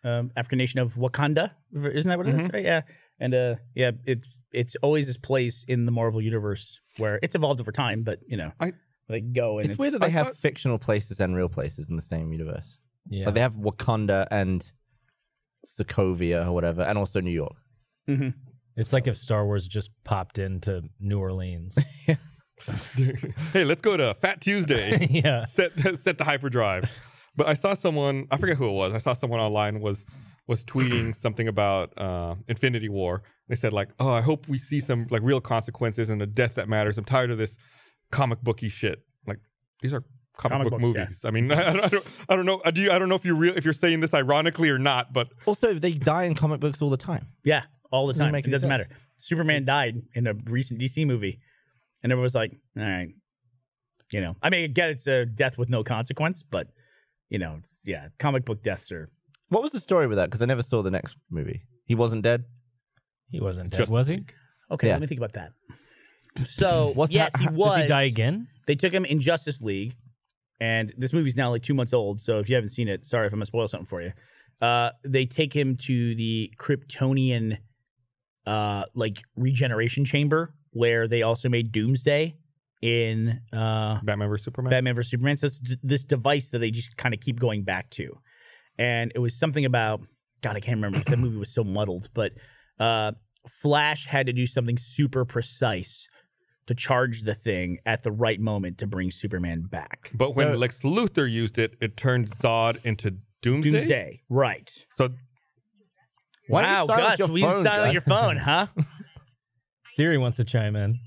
Um, African nation of Wakanda, isn't that what it mm-hmm. is? Right? Yeah, and uh, yeah, it it's always this place in the Marvel universe where it's evolved over time, but you know, I, they go. And it's, it's weird that they I have thought... fictional places and real places in the same universe. Yeah, like they have Wakanda and Sokovia or whatever, and also New York. Mm-hmm. It's like if Star Wars just popped into New Orleans. Hey, let's go to Fat Tuesday. Yeah, set set the hyperdrive. But I saw someone, I forget who it was, I saw someone online was was tweeting something about uh, Infinity War. They said like, oh, I hope we see some like real consequences and a death that matters. I'm tired of this comic booky shit. Like, these are comic, comic book books, movies. Yeah. I mean, I, I, don't, I don't know. I, do you, I don't know if you're real, if you're saying this ironically or not, but... Also, they die in comic books all the time. Yeah, all the time. It doesn't matter. Superman died in a recent D C movie. And everyone was like, all right. You know, I mean, again, it's a death with no consequence, but... You know, it's, yeah, comic book deaths are... What was the story with that? Because I never saw the next movie. He wasn't dead? He wasn't dead, Just was he? Okay, yeah. Let me think about that. So, What's yes, that? he was. Did he die again? They took him in Justice League, and this movie's now like two months old, so if you haven't seen it, sorry if I'm going to spoil something for you. Uh, they take him to the Kryptonian, uh, like, regeneration chamber, where they also made Doomsday. In uh, Batman versus Superman. Batman versus Superman. So it's d this device that they just kind of keep going back to, and it was something about God. I can't remember because that movie was so muddled. But uh, Flash had to do something super precise to charge the thing at the right moment to bring Superman back. But so, when Lex Luthor used it, it turned Zod into Doomsday. Doomsday, right? So why wow, gosh, your we phone, silent your phone, huh? Siri wants to chime in.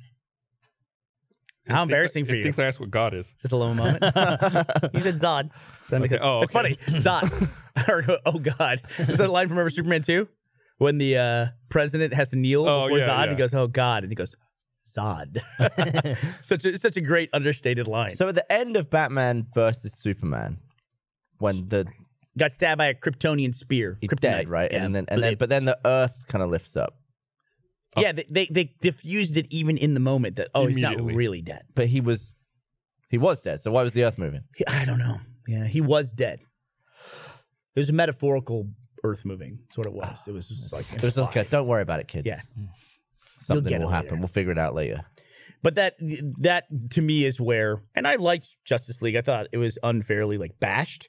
How embarrassing I, for you. He thinks I asked what God is. Is this a low moment? He said Zod. So okay. Oh, okay. It's funny. Zod. Or, oh, God. Is that a line from remember Superman two? When the uh, president has to kneel oh, before yeah, Zod, yeah. he goes, oh, God. And he goes, Zod. such, a, such a great understated line. So at the end of Batman versus Superman, when the Got stabbed by a Kryptonian spear. Kryptonite, dead, right? Yeah. And then, and then, but then the Earth kind of lifts up. Oh. Yeah, they, they they diffused it even in the moment that oh, he's not really dead. But he was, he was dead. So why was the Earth moving? He, I don't know. Yeah, he was dead. It was a metaphorical Earth moving. That's what it was. It was just like it was like, okay, don't worry about it, kids. Yeah, something will happen. Later. We'll figure it out later. But that that to me is where, and I liked Justice League. I thought it was unfairly like bashed.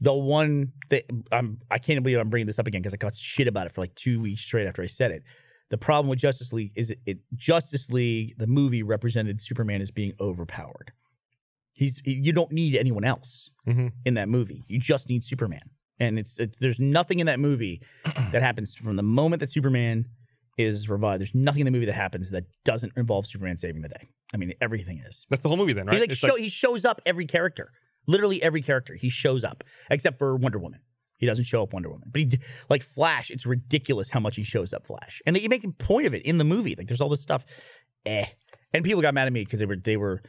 The one that I'm, I can't believe I'm bringing this up again because I got shit about it for like two weeks straight after I said it. The problem with Justice League is it, it Justice League, the movie, represented Superman as being overpowered. He's you don't need anyone else mm-hmm. in that movie. You just need Superman, and it's, it's there's nothing in that movie that happens from the moment that Superman is revived. There's nothing in the movie that happens that doesn't involve Superman saving the day. I mean, everything is. That's the whole movie, then, right? He, like, show, like... he shows up every character. Literally every character, he shows up, except for Wonder Woman. He doesn't show up Wonder Woman. But he, like Flash, it's ridiculous how much he shows up Flash. And they make a point of it in the movie. Like, there's all this stuff. Eh. And people got mad at me because they were, they were,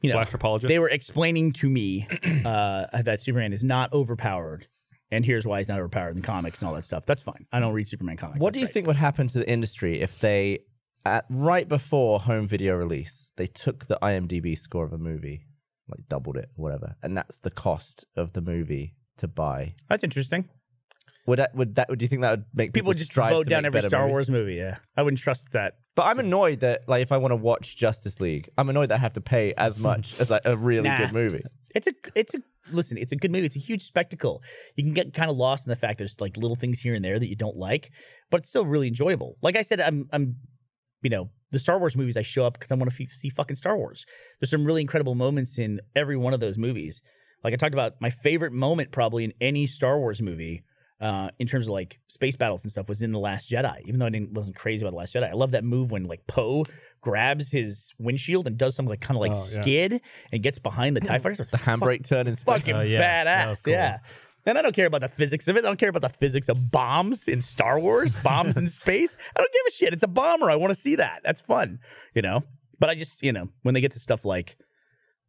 you know. Flash apologists? They were explaining to me uh, that Superman is not overpowered. And here's why he's not overpowered in comics and all that stuff. That's fine. I don't read Superman comics. What do you think would happen to the industry if they, at, right before home video release, they took the IMDb score of a movie? Like doubled it, or whatever, and that's the cost of the movie to buy. That's interesting. Would that? Would that? Would you think that would make people, people just vote down every Star movies? Wars movie? Yeah, I wouldn't trust that. But I'm annoyed that, like, if I want to watch Justice League, I'm annoyed that I have to pay as much as like a really nah. good movie. It's a, it's a listen. It's a good movie. It's a huge spectacle. You can get kind of lost in the fact there's like little things here and there that you don't like, but it's still really enjoyable. Like I said, I'm, I'm, you know. The Star Wars movies, I show up because I want to f see fucking Star Wars. There's some really incredible moments in every one of those movies. Like I talked about, my favorite moment probably in any Star Wars movie uh, in terms of like space battles and stuff was in The Last Jedi, even though I didn't, wasn't crazy about The Last Jedi. I love that move when like Poe grabs his windshield and does something like kind of like oh, yeah. skid and gets behind the TIE fighters. The handbrake turn is fucking oh, yeah. badass. Cool. Yeah. And I don't care about the physics of it. I don't care about the physics of bombs in Star Wars, bombs in space. I don't give a shit. It's a bomber. I want to see that. That's fun, you know? But I just, you know, when they get to stuff like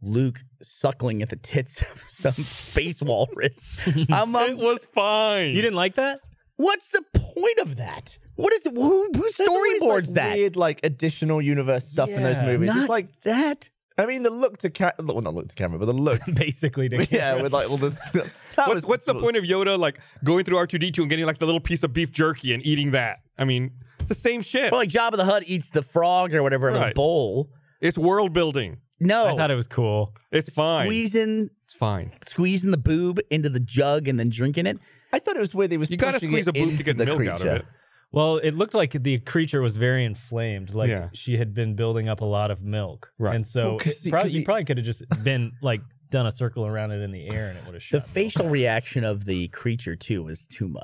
Luke suckling at the tits of some space walrus. I'm, um, it was fine. You didn't like that? What's the point of that? What is, who, who storyboards like that? Weird, like, additional universe stuff yeah, in those movies. Not it's like that. I mean, the look to camera, well, not look to camera, but the look. Basically to camera. Yeah, with like all the... What's, what's the point of Yoda, like, going through R two D two and getting, like, the little piece of beef jerky and eating that? I mean, it's the same shit. Well, like, Jabba the Hutt eats the frog or whatever right. in a bowl. It's world building. No. I thought it was cool. It's fine. Squeezing... It's fine. Squeezing the boob into the jug and then drinking it. I thought it was weird. They was you gotta squeeze a boob to get the milk creature. Out of it. Well, it looked like the creature was very inflamed, like yeah. she had been building up a lot of milk. Right. And so well, it, probably, he, you probably could have just been, like, done a circle around it in the air and it would have shot. The facial milk. Reaction of the creature, too, was too much.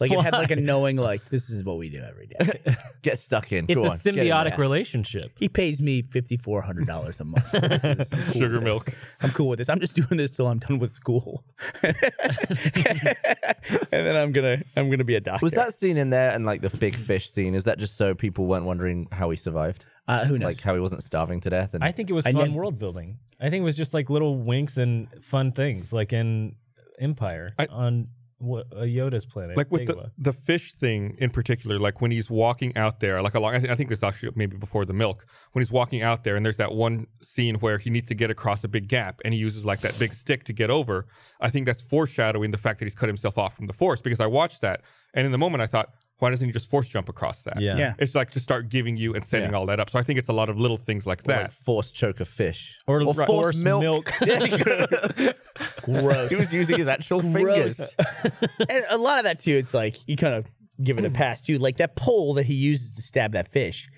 Like, it had, like, a knowing, like, this is what we do every day. Get stuck in. It's Go a on, symbiotic relationship. He pays me five thousand four hundred dollars a month. This is, cool Sugar milk. This. I'm cool with this. I'm just doing this till I'm done with school. And then I'm going to I'm gonna be a doctor. Was that scene in there and, like, the big fish scene, is that just so people weren't wondering how he survived? Uh, who knows? Like how he wasn't starving to death. And I think it was fun then, world building. I think it was just like little winks and fun things, like in Empire I, on what, uh, Yoda's planet. Like with the, the fish thing in particular, like when he's walking out there, like along. I, th I think this actually maybe before the milk. When he's walking out there, and there's that one scene where he needs to get across a big gap, and he uses like that big stick to get over. I think that's foreshadowing the fact that he's cut himself off from the Force, because I watched that, and in the moment I thought, why doesn't he just force jump across that? Yeah. yeah. It's like to start giving you and setting yeah. all that up. So I think it's a lot of little things like that. Or like force choke a fish. Or, or right. force milk. milk. Gross. He was using his actual Gross. fingers. And a lot of that too, it's like you kind of give it a pass too. Like that pole that he uses to stab that fish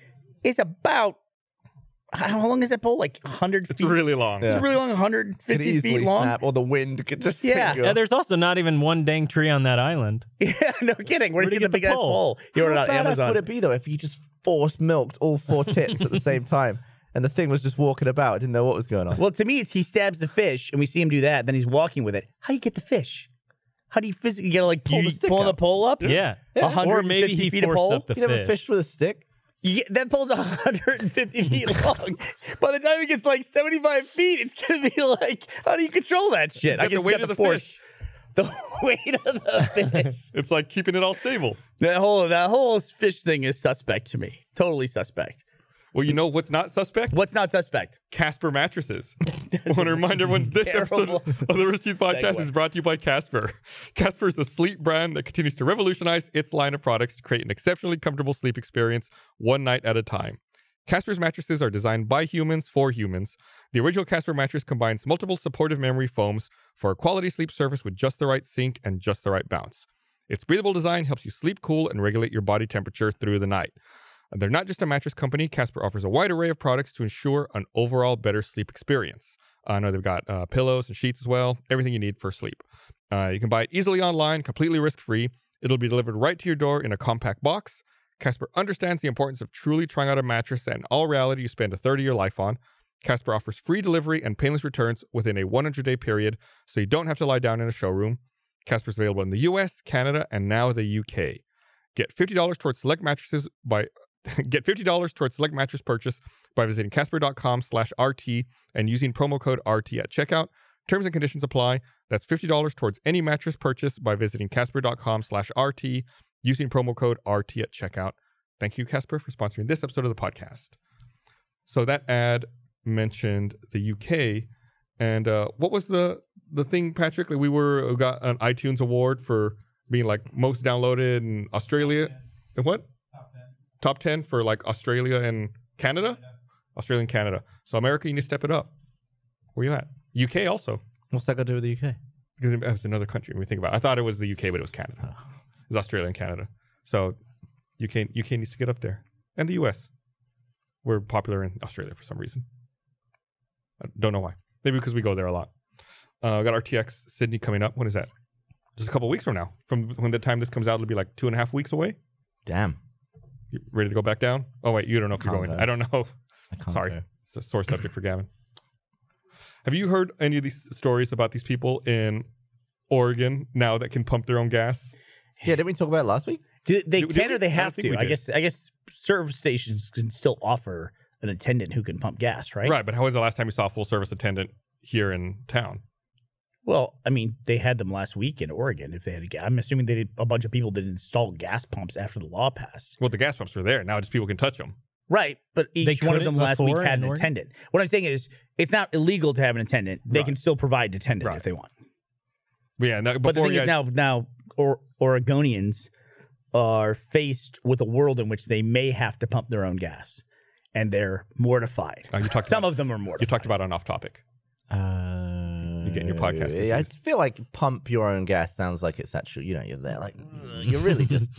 is about, how long is that pole? Like one hundred feet? It's really long. Yeah. It's really long, one hundred fifty feet long. Snap, or the wind could just yeah. yeah. There's also not even one dang tree on that island. Yeah, no kidding. Where, Where do you get, get the big-ass pole? You ordered it on Amazon. How badass would it be, though, if you just force-milked all four tits at the same time? And the thing was just walking about. I didn't know what was going on. Well, to me, it's he stabs the fish, and we see him do that, then he's walking with it. How do you get the fish? How do you physically get to, like, pull, the, pull the pole up? Yeah. yeah. Or maybe he feet forced pole? up the you fish. You never fished with a stick? Yeah, that pole's one hundred fifty feet long. By the time it gets like seventy-five feet, it's gonna be like, how do you control that shit? I guess the weight of the fish. the weight of the fish. It's like keeping it all stable. That whole that whole fish thing is suspect to me. Totally suspect. Well, you know what's not suspect? What's not suspect? Casper mattresses. I want to remind everyone this episode of the Rooster Teeth Podcast is brought to you by Casper. Casper is a sleep brand that continues to revolutionize its line of products to create an exceptionally comfortable sleep experience one night at a time. Casper's mattresses are designed by humans for humans. The original Casper mattress combines multiple supportive memory foams for a quality sleep surface with just the right sink and just the right bounce. Its breathable design helps you sleep cool and regulate your body temperature through the night. And they're not just a mattress company. Casper offers a wide array of products to ensure an overall better sleep experience. I uh, know they've got uh, pillows and sheets as well, everything you need for sleep. Uh, you can buy it easily online, completely risk-free. It'll be delivered right to your door in a compact box. Casper understands the importance of truly trying out a mattress and all reality you spend a third of your life on. Casper offers free delivery and painless returns within a one hundred day period, so you don't have to lie down in a showroom. Casper's available in the U S, Canada, and now the U K. Get fifty dollars towards select mattresses by get fifty dollars towards select mattress purchase by visiting casper dot com slash R T and using promo code R T at checkout. Terms and conditions apply. That's fifty dollars towards any mattress purchase by visiting casper dot com slash R T. Using promo code R T at checkout. Thank you, Casper, for sponsoring this episode of the podcast. So that ad mentioned the U K, and uh, what was the the thing, Patrick? Like we were got an iTunes award for being like most downloaded in Australia. Top and what? Top ten. Top ten for like Australia and Canada. Yeah. Australia and Canada. So America, you need to step it up. Where you at? U K also. What's that got to do with the U K? Because it's another country. When we think about it. I thought it was the U K, but it was Canada. Oh. Is Australia and Canada. So U K, U K needs to get up there. And the U S. We're popular in Australia for some reason. I don't know why. Maybe because we go there a lot. Uh, we got R T X Sydney coming up. When is that? Just a couple weeks from now. From when the time this comes out, it'll be like two and a half weeks away. Damn. You ready to go back down? Oh, wait. You don't know if you're going. Go. I don't know. I Sorry. Go. It's a sore subject for Gavin. Have you heard any of these stories about these people in Oregon now that can pump their own gas? Yeah, didn't we talk about it last week? Do, they do, can do or they have I to. I guess I guess service stations can still offer an attendant who can pump gas, right? Right, but how was the last time you saw a full service attendant here in town? Well, I mean, they had them last week in Oregon. If they had, a, I'm assuming they did, a bunch of people did install gas pumps after the law passed. Well, the gas pumps were there now; just people can touch them. Right, but each one of them last week had an Oregon? attendant. What I'm saying is, it's not illegal to have an attendant. They right. can still provide an attendant right. if they want. Yeah, no, but the thing is, now now. Or Oregonians are faced with a world in which they may have to pump their own gas, and they're mortified. Oh, you talked Some about, of them are mortified. You talked about on off topic. Uh, you're getting your podcast. Confused. I feel like pump your own gas sounds like it's actually, you know, you're there like you're really just.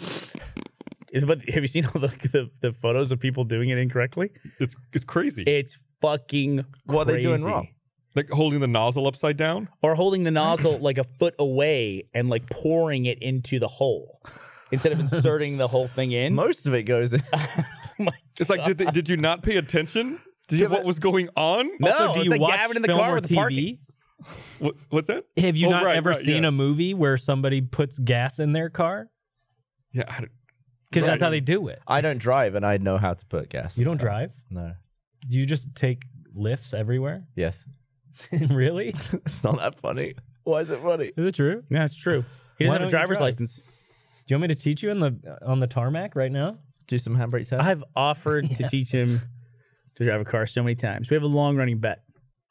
But have you seen all the, the the photos of people doing it incorrectly? It's it's crazy. It's fucking crazy. What are they doing wrong? Like holding the nozzle upside down? Or holding the nozzle like a foot away and like pouring it into the hole instead of inserting the whole thing in. Most of it goes in. Oh my it's God. Like, did, they, did you not pay attention did to you what a... was going on? No, also, do it's you like watch Gavin in the car with the parking. What, what's that? Have you oh, not right, ever right, seen yeah. a movie where somebody puts gas in their car? Yeah. Because that's how they do it. I don't drive and I know how to put gas. You don't car. drive? No. You just take lifts everywhere? Yes. Really? It's not that funny. Why is it funny? Is it true? Yeah, it's true. He doesn't have a driver's license. Do you want me to teach you on the on the tarmac right now? Do some handbrake tests? I've offered yeah. to teach him to drive a car so many times. We have a long running bet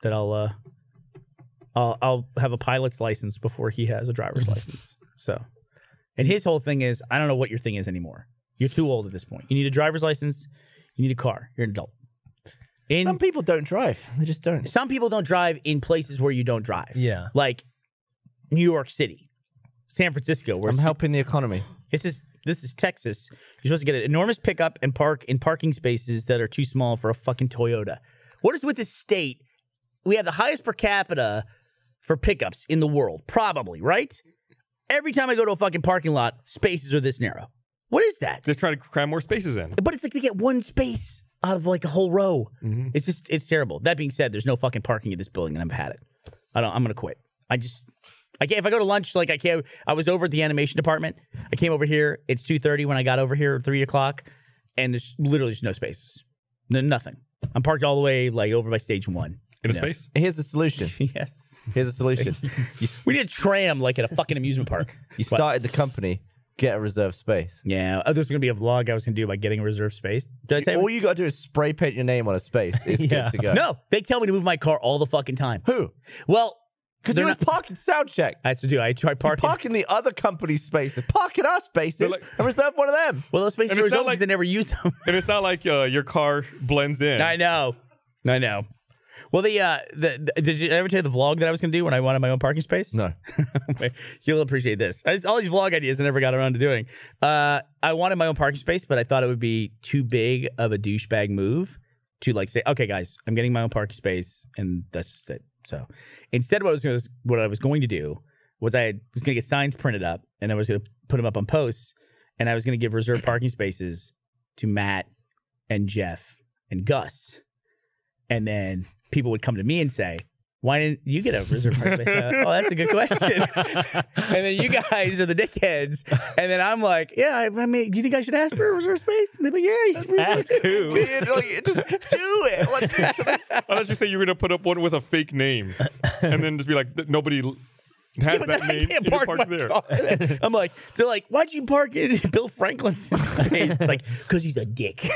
that I'll uh, I'll, I'll have a pilot's license before he has a driver's license. So, and his whole thing is, I don't know what your thing is anymore. You're too old at this point. You need a driver's license. You need a car. You're an adult. In, some people don't drive. They just don't. Some people don't drive in places where you don't drive. Yeah. Like New York City, San Francisco. Where I'm helping the economy. This is this is Texas. You're supposed to get an enormous pickup and park in parking spaces that are too small for a fucking Toyota. What is with this state? We have the highest per capita for pickups in the world, probably, right? Every time I go to a fucking parking lot, spaces are this narrow. What is that? They're trying to cram more spaces in. But it's like they get one space out of like a whole row. Mm-hmm. It's just, it's terrible. That being said, there's no fucking parking in this building and I've had it. I don't, I'm going to quit. I just, I can't, if I go to lunch, like I can't, I was over at the animation department. I came over here. It's two thirty when I got over here, three o'clock, and there's literally just no spaces. No, nothing. I'm parked all the way like over by stage one. In a know. space? Here's the solution. Yes. Here's a solution. You, we need a tram like at a fucking amusement park. You what? Started the company. Get a reserved space. Yeah. Oh, there's going to be a vlog I was going to do about getting a reserved space. Did I say all you got to do is spray paint your name on a space. It's yeah. good to go. No, they tell me to move my car all the fucking time. Who? Well, because you was parking sound check. I had to do. I tried parking. You're parking the other company's spaces. Parking our spaces. Like, and reserve one of them. Well, those spaces are reserved because they never use them. And it's not like uh, your car blends in. I know. I know. Well, the, uh, the, the did you ever tell you the vlog that I was going to do when I wanted my own parking space? No. You'll appreciate this. It's all these vlog ideas I never got around to doing. Uh, I wanted my own parking space, but I thought it would be too big of a douchebag move to like say, okay, guys, I'm getting my own parking space, and that's just it. So instead, what I was going to, what I was going to do was I was going to get signs printed up, and I was going to put them up on posts, and I was going to give reserved parking spaces to Matt and Jeff and Gus. And then people would come to me and say, why didn't you get a reserved parking space? Like, oh, that's a good question. And then you guys are the dickheads. And then I'm like, yeah, I, I mean, do you think I should ask for a reserved space? And they're like, yeah, you should ask who? Like, just do it. Like, unless you say you're going to put up one with a fake name and then just be like, nobody has yeah, that name. I can't park, park there. Car. I'm like, they're like, why'd you park in Bill Franklin's place? Like, because he's a dick.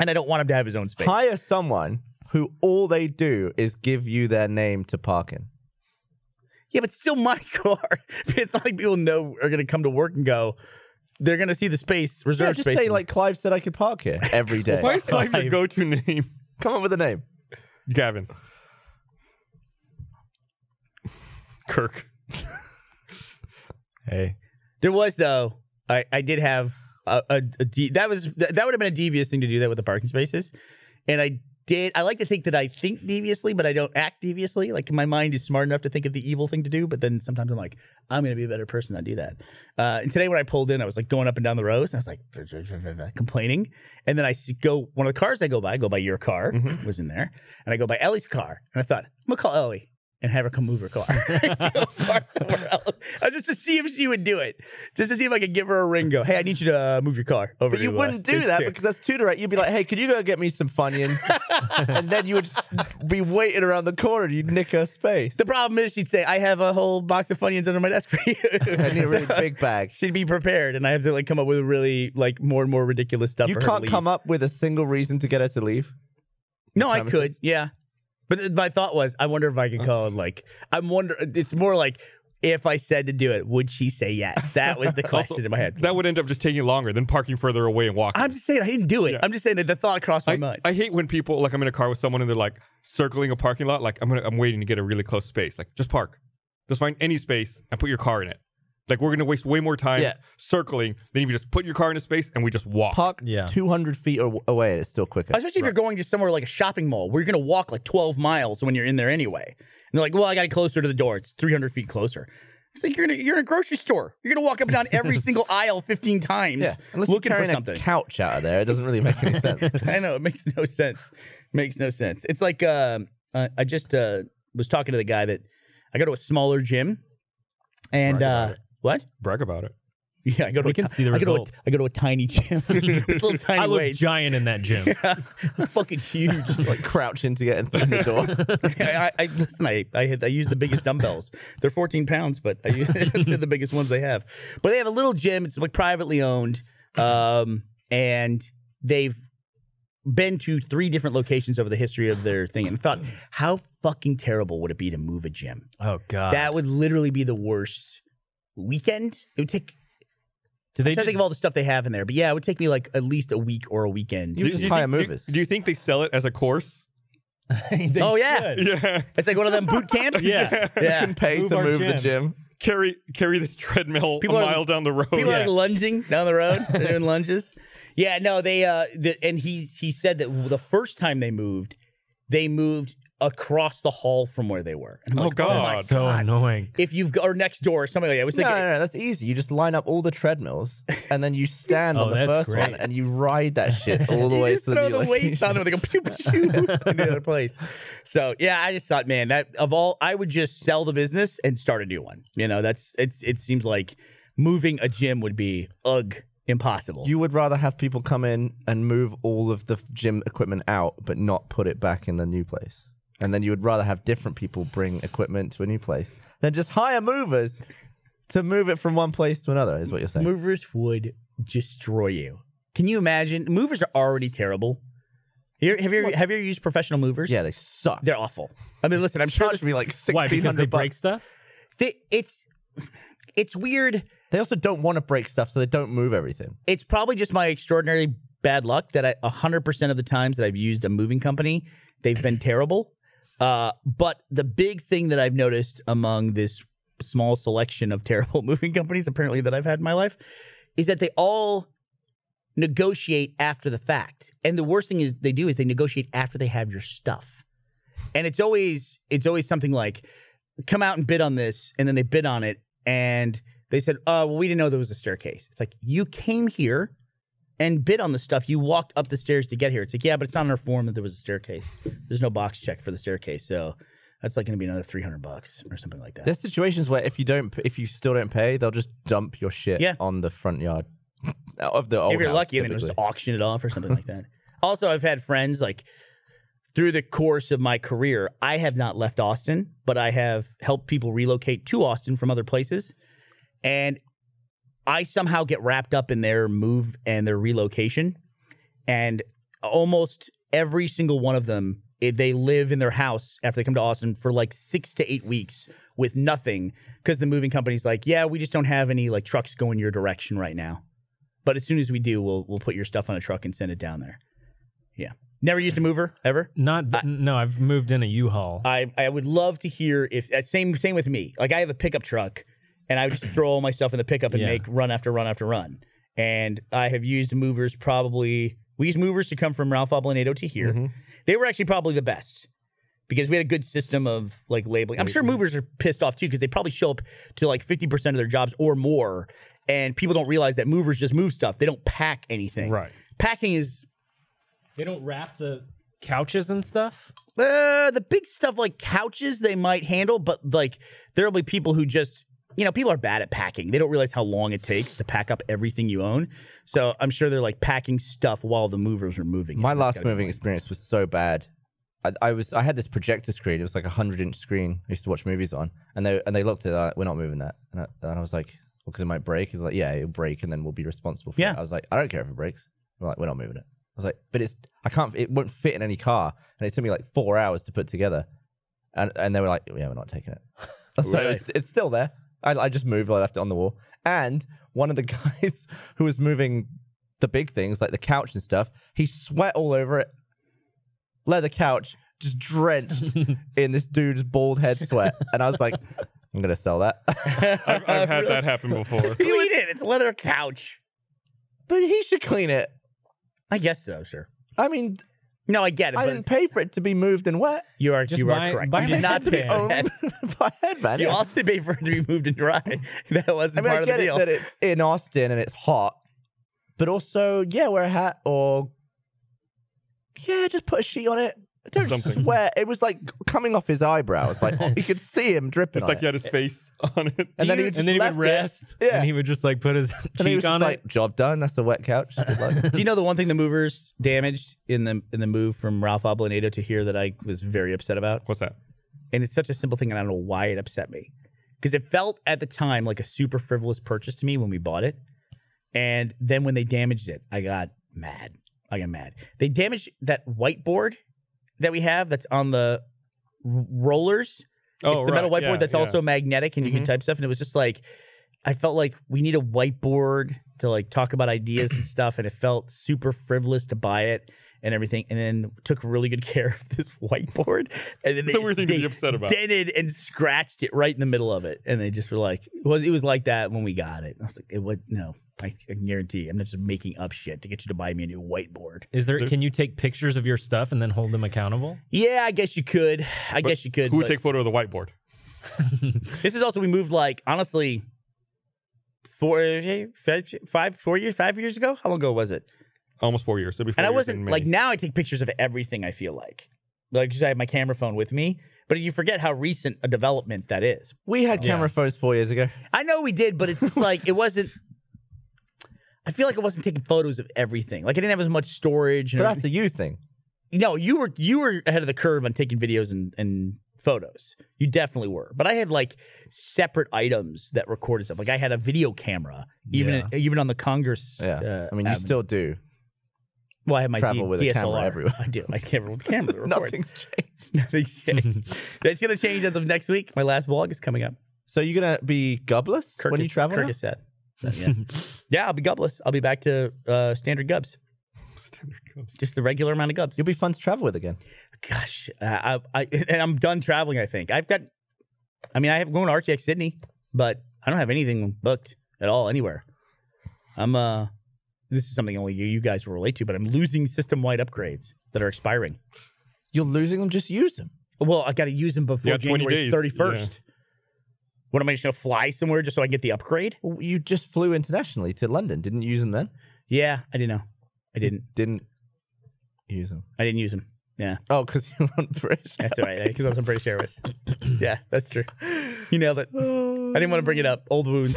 And I don't want him to have his own space. Hire someone who all they do is give you their name to park in. Yeah, but still my car. It's not like people know are going to come to work and go, they're going to see the space, reserved yeah, just space. Just say, like, Clive said I could park here every day. Why is Clive your go-to name? Come up with a name. Gavin. Kirk. Hey. There was, though, I, I did have... A, a, a de that was that would have been a devious thing to do that with the parking spaces, and I did. I like to think that I think deviously, but I don't act deviously. Like my mind is smart enough to think of the evil thing to do, but then sometimes I'm like, I'm gonna be a better person than do that. Uh, and today when I pulled in, I was like going up and down the rows, and I was like complaining, and then I see, go one of the cars I go by, I go by your car mm-hmm. was in there, and I go by Ellie's car, and I thought I'm gonna call Ellie. And have her come move her car. Just to see if she would do it. Just to see if I could give her a ring. Go, hey, I need you to uh, move your car over. But you wouldn't do that because that's too direct. You'd be like, hey, could you go get me some Funyuns? And then you would just be waiting around the corner. And you'd nick her space. The problem is she'd say, I have a whole box of Funyuns under my desk for you. I need a really so big bag. She'd be prepared, and I have to like come up with really like more and more ridiculous stuff. You for can't her to come leave. Up with a single reason to get her to leave. No, I could. Yeah. But my thought was, I wonder if I could call it like, I'm wonder. It's more like, if I said to do it, would she say yes? That was the question also, in my head. That would end up just taking longer than parking further away and walking. I'm just saying, I didn't do it. Yeah. I'm just saying that the thought crossed my I, mind. I hate when people, like I'm in a car with someone and they're like circling a parking lot. Like, I'm, gonna, I'm waiting to get a really close space. Like, just park. Just find any space and put your car in it. Like, we're going to waste way more time yeah. circling than if you just put your car in a space and we just walk. Park yeah. two hundred feet away and it's still quicker. Especially if right. you're going to somewhere like a shopping mall where you're going to walk like twelve miles when you're in there anyway. And they're like, well, I got it closer to the door. It's three hundred feet closer. It's like you're in a, you're in a grocery store. You're going to walk up and down every single aisle fifteen times yeah. looking for something. A couch out of there. It doesn't really make any sense. I know. It makes no sense. It makes no sense. It's like uh, uh, I just uh, was talking to the guy that I go to a smaller gym and uh what? Brag about it. Yeah, I go to. We a can see the I results. Go to a, I go to a tiny gym. With little tiny I look giant in that gym. Yeah, fucking huge. Like crouching to get in the door. Yeah, I, I listen. I I, had, I use the biggest dumbbells. They're fourteen pounds, but I use, they're the biggest ones they have. But they have a little gym. It's like privately owned, um, and they've been to three different locations over the history of their thing, and thought, how fucking terrible would it be to move a gym? Oh god, that would literally be the worst. Weekend? It would take... Did they I'm trying just, to think of all the stuff they have in there. But yeah, it would take me like at least a week or a weekend. You do, just do hire think, movers. Do, do you think they sell it as a course? Oh, yeah. yeah. It's like one of them boot camps? yeah. yeah. You can pay move to move gym. The gym. Carry carry this treadmill people a mile are, down the road. People yeah. are lunging down the road. They're doing lunges. Yeah, no, they... Uh, the, and he, he said that the first time they moved, they moved... across the hall from where they were. And I'm oh, like, God. Oh, my God. So annoying. If you've got, or next door, or something like that. I was thinking, no, no, no, that's easy. You just line up all the treadmills, and then you stand oh, on the first great. One, and you ride that shit all the way to the throw the weight on them, and they go, pew, pew, in the other place. So, yeah, I just thought, man, that of all, I would just sell the business and start a new one. You know, that's, it's, it seems like moving a gym would be, ugh. Impossible. You would rather have people come in and move all of the gym equipment out, but not put it back in the new place. And then you would rather have different people bring equipment to a new place than just hire movers to move it from one place to another, is what you're saying. Movers would destroy you. Can you imagine? Movers are already terrible. Have you ever, have you ever used professional movers? Yeah, they suck. They're awful. I mean, listen, I'm sure it's me like sixteen hundred bucks. Why, because they break stuff? They, it's, it's weird. They also don't want to break stuff, so they don't move everything. It's probably just my extraordinary bad luck that I, one hundred percent of the times that I've used a moving company, they've been terrible. Uh, but the big thing that I've noticed among this small selection of terrible moving companies, apparently, that I've had in my life, is that they all negotiate after the fact. And the worst thing is they do is they negotiate after they have your stuff. And it's always it's always something like, come out and bid on this, and then they bid on it, and they said, oh, well, we didn't know there was a staircase. It's like, you came here and bid on the stuff. You walked up the stairs to get here. It's like, yeah, but it's not on our form that there was a staircase. There's no box check for the staircase, so that's like going to be another three hundred bucks or something like that. There's situations where if you don't, if you still don't pay, they'll just dump your shit yeah. on the front yard of the old If you're house, lucky, typically. And they'll just auction it off or something like that. Also, I've had friends, like, through the course of my career, I have not left Austin, but I have helped people relocate to Austin from other places, and I somehow get wrapped up in their move and their relocation, and almost every single one of them, if they live in their house after they come to Austin for like six to eight weeks with nothing, because the moving company's like, yeah, we just don't have any like trucks going your direction right now. But as soon as we do, we'll we'll put your stuff on a truck and send it down there. Yeah. Never used a mover ever? Not I, no, I've moved in a U-Haul. I, I would love to hear if that same same with me. Like, I have a pickup truck and I would just throw all my stuff in the pickup and yeah. make run after run after run. And I have used movers probably. We used movers to come from Ralph Ablanedo to here. Mm-hmm. They were actually probably the best because we had a good system of like labeling. I'm sure movers are pissed off too because they probably show up to like fifty percent of their jobs or more, and people don't realize that movers just move stuff. They don't pack anything. Right. Packing is... They don't wrap the couches and stuff? Uh, the big stuff like couches they might handle, but like there'll be people who just... You know, people are bad at packing. They don't realize how long it takes to pack up everything you own. So I'm sure they're like packing stuff while the movers are moving. My last moving experience was so bad. I, I was I had this projector screen. It was like a hundred inch screen. I used to watch movies on, and they and they looked at that. We're not moving that. And I, and I was like, well, because it might break. It's like, yeah, it'll break, and then we'll be responsible for yeah. it. I was like, I don't care if it breaks. We're like, we're not moving it. I was like, but it's I can't. It won't fit in any car, and it took me like four hours to put together. And and they were like, yeah, we're not taking it. So really? it's, it's still there. I, I just moved. I left it on the wall. And one of the guys who was moving the big things, like the couch and stuff, he sweat all over it. Leather couch, just drenched in this dude's bald head sweat. And I was like, I'm going to sell that. I've, I've had really? that happen before. Just clean it. It's a leather couch. But he should clean it. I guess so, sure. I mean... No, I get it. I didn't pay for it to be moved and wet. You are, just you by, are correct. By you did not pay for it by headband. You yeah. also paid for it to be moved and dry. That wasn't I mean, part I get of the deal. It that it's in Austin and it's hot, but also, yeah, wear a hat or yeah, just put a sheet on it. Don't Something. sweat. It was like coming off his eyebrows. Like you could see him dripping. It's on like it. he had his face on it, and then he would, just and then he would rest. It. Yeah, and he would just like put his and cheek he was just on like, it. Job done. That's a wet couch. Do you know the one thing the movers damaged in the in the move from Ralph Ablanedo to here that I was very upset about? What's that? And it's such a simple thing, and I don't know why it upset me because it felt at the time like a super frivolous purchase to me when we bought it, and then when they damaged it, I got mad. I got mad. They damaged that whiteboard that we have that's on the rollers. Oh, it's the right. metal whiteboard yeah, that's yeah. also magnetic and mm-hmm. you can type stuff. And it was just like, I felt like we need a whiteboard to like talk about ideas and stuff. And it felt super frivolous to buy it and everything. And then took really good care of this whiteboard. And then they, so weird thing to be upset about. dented and scratched it right in the middle of it. And they just were like, it was, it was like that when we got it. And I was like, it was, no. I can guarantee I'm not just making up shit to get you to buy me a new whiteboard. Is there? There's, can you take pictures of your stuff and then hold them accountable? Yeah, I guess you could. I but guess you could. Who would take a photo of the whiteboard? This is also we moved like honestly, four, five, four years, five years ago. How long ago was it? Almost four years. So before. And I wasn't like now. I take pictures of everything. I feel like like because I have my camera phone with me. But you forget how recent a development that is. We had so, camera yeah. phones four years ago. I know we did, but it's just like it wasn't. I feel like I wasn't taking photos of everything. Like I didn't have as much storage. And but that's the you thing. No, you were you were ahead of the curve on taking videos and, and photos. You definitely were. But I had like separate items that recorded stuff. Like I had a video camera, even yeah. even on the Congress. Yeah, uh, I mean, you avenue. still do. Well, I have my travel D with D S L R. A camera everywhere. I do. My camera with camera. Nothing's changed. Nothing's changed. That's gonna change as of next week. My last vlog is coming up. So you're gonna be gubless Curtis, when you travel? Curtis said. Yeah. Yeah, I'll be gubless. I'll be back to uh, standard gubs. Standard gubs. Just the regular amount of gubs. You'll be fun to travel with again. Gosh, uh, I, I and I'm done traveling. I think I've got. I mean, I have going to R T X Sydney, but I don't have anything booked at all anywhere. I'm uh, this is something only you you guys will relate to, but I'm losing system-wide upgrades that are expiring. You're losing them. Just use them. Well, I got to use them before yeah, January thirty-first. Yeah. What am I just gonna fly somewhere just so I can get the upgrade? Well, you just flew internationally to London, didn't you use them then? Yeah, I didn't know. I didn't. You didn't use them. I didn't use them. Yeah. Oh, because you were on British. That's right. Because I was on British Airways. Yeah, that's true. You nailed it. Oh. I didn't want to bring it up. Old wounds.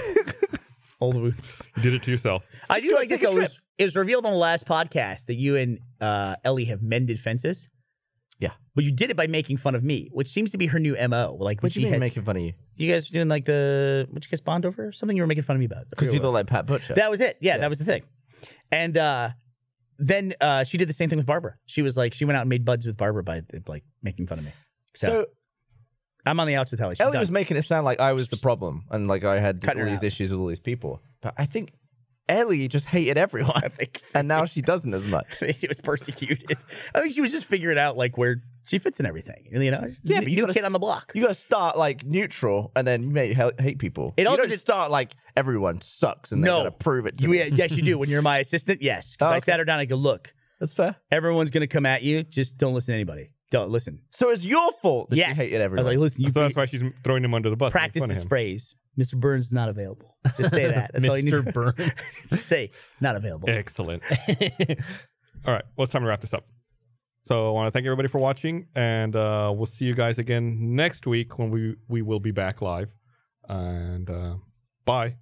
Old wounds. You did it to yourself. I just do like this. It was, it was revealed on the last podcast that you and uh, Ellie have mended fences. Yeah. But you did it by making fun of me, which seems to be her new M O. Like, what do you mean has, making fun of you? You guys were doing like the, what you guys bond over? Something you were making fun of me about. Because you look like Pat Butcher. That was it. Yeah, yeah, that was the thing. And uh, then uh, she did the same thing with Barbara. She was like, she went out and made buds with Barbara by like making fun of me. So, so I'm on the outs with Ellie. She's Ellie done. was making it sound like I was the problem. And like I had Cut all these out. issues with all these people. But I think Ellie just hated everyone, and now she doesn't as much. She was persecuted. I think she was just figuring out like where she fits in everything. You know, yeah, but you new gotta, kid on the block. You got to start like neutral, and then you may hate people. It you also don't just start like everyone sucks, and no, they got to prove it to you, me. Yes, you do. When you're my assistant, yes. Oh, okay. I sat her down. I go, look, that's fair. Everyone's gonna come at you. Just don't listen to anybody. Don't listen. So it's your fault that yes. she hated everyone. I was like, listen, you. So that's why she's throwing him under the bus. Practice this phrase. Mister Burns is not available. Just say that. That's all you need. Mister Burns. Say, not available. Excellent. All right. Well, it's time to wrap this up. So I want to thank everybody for watching, and uh, we'll see you guys again next week when we, we will be back live. And uh, bye.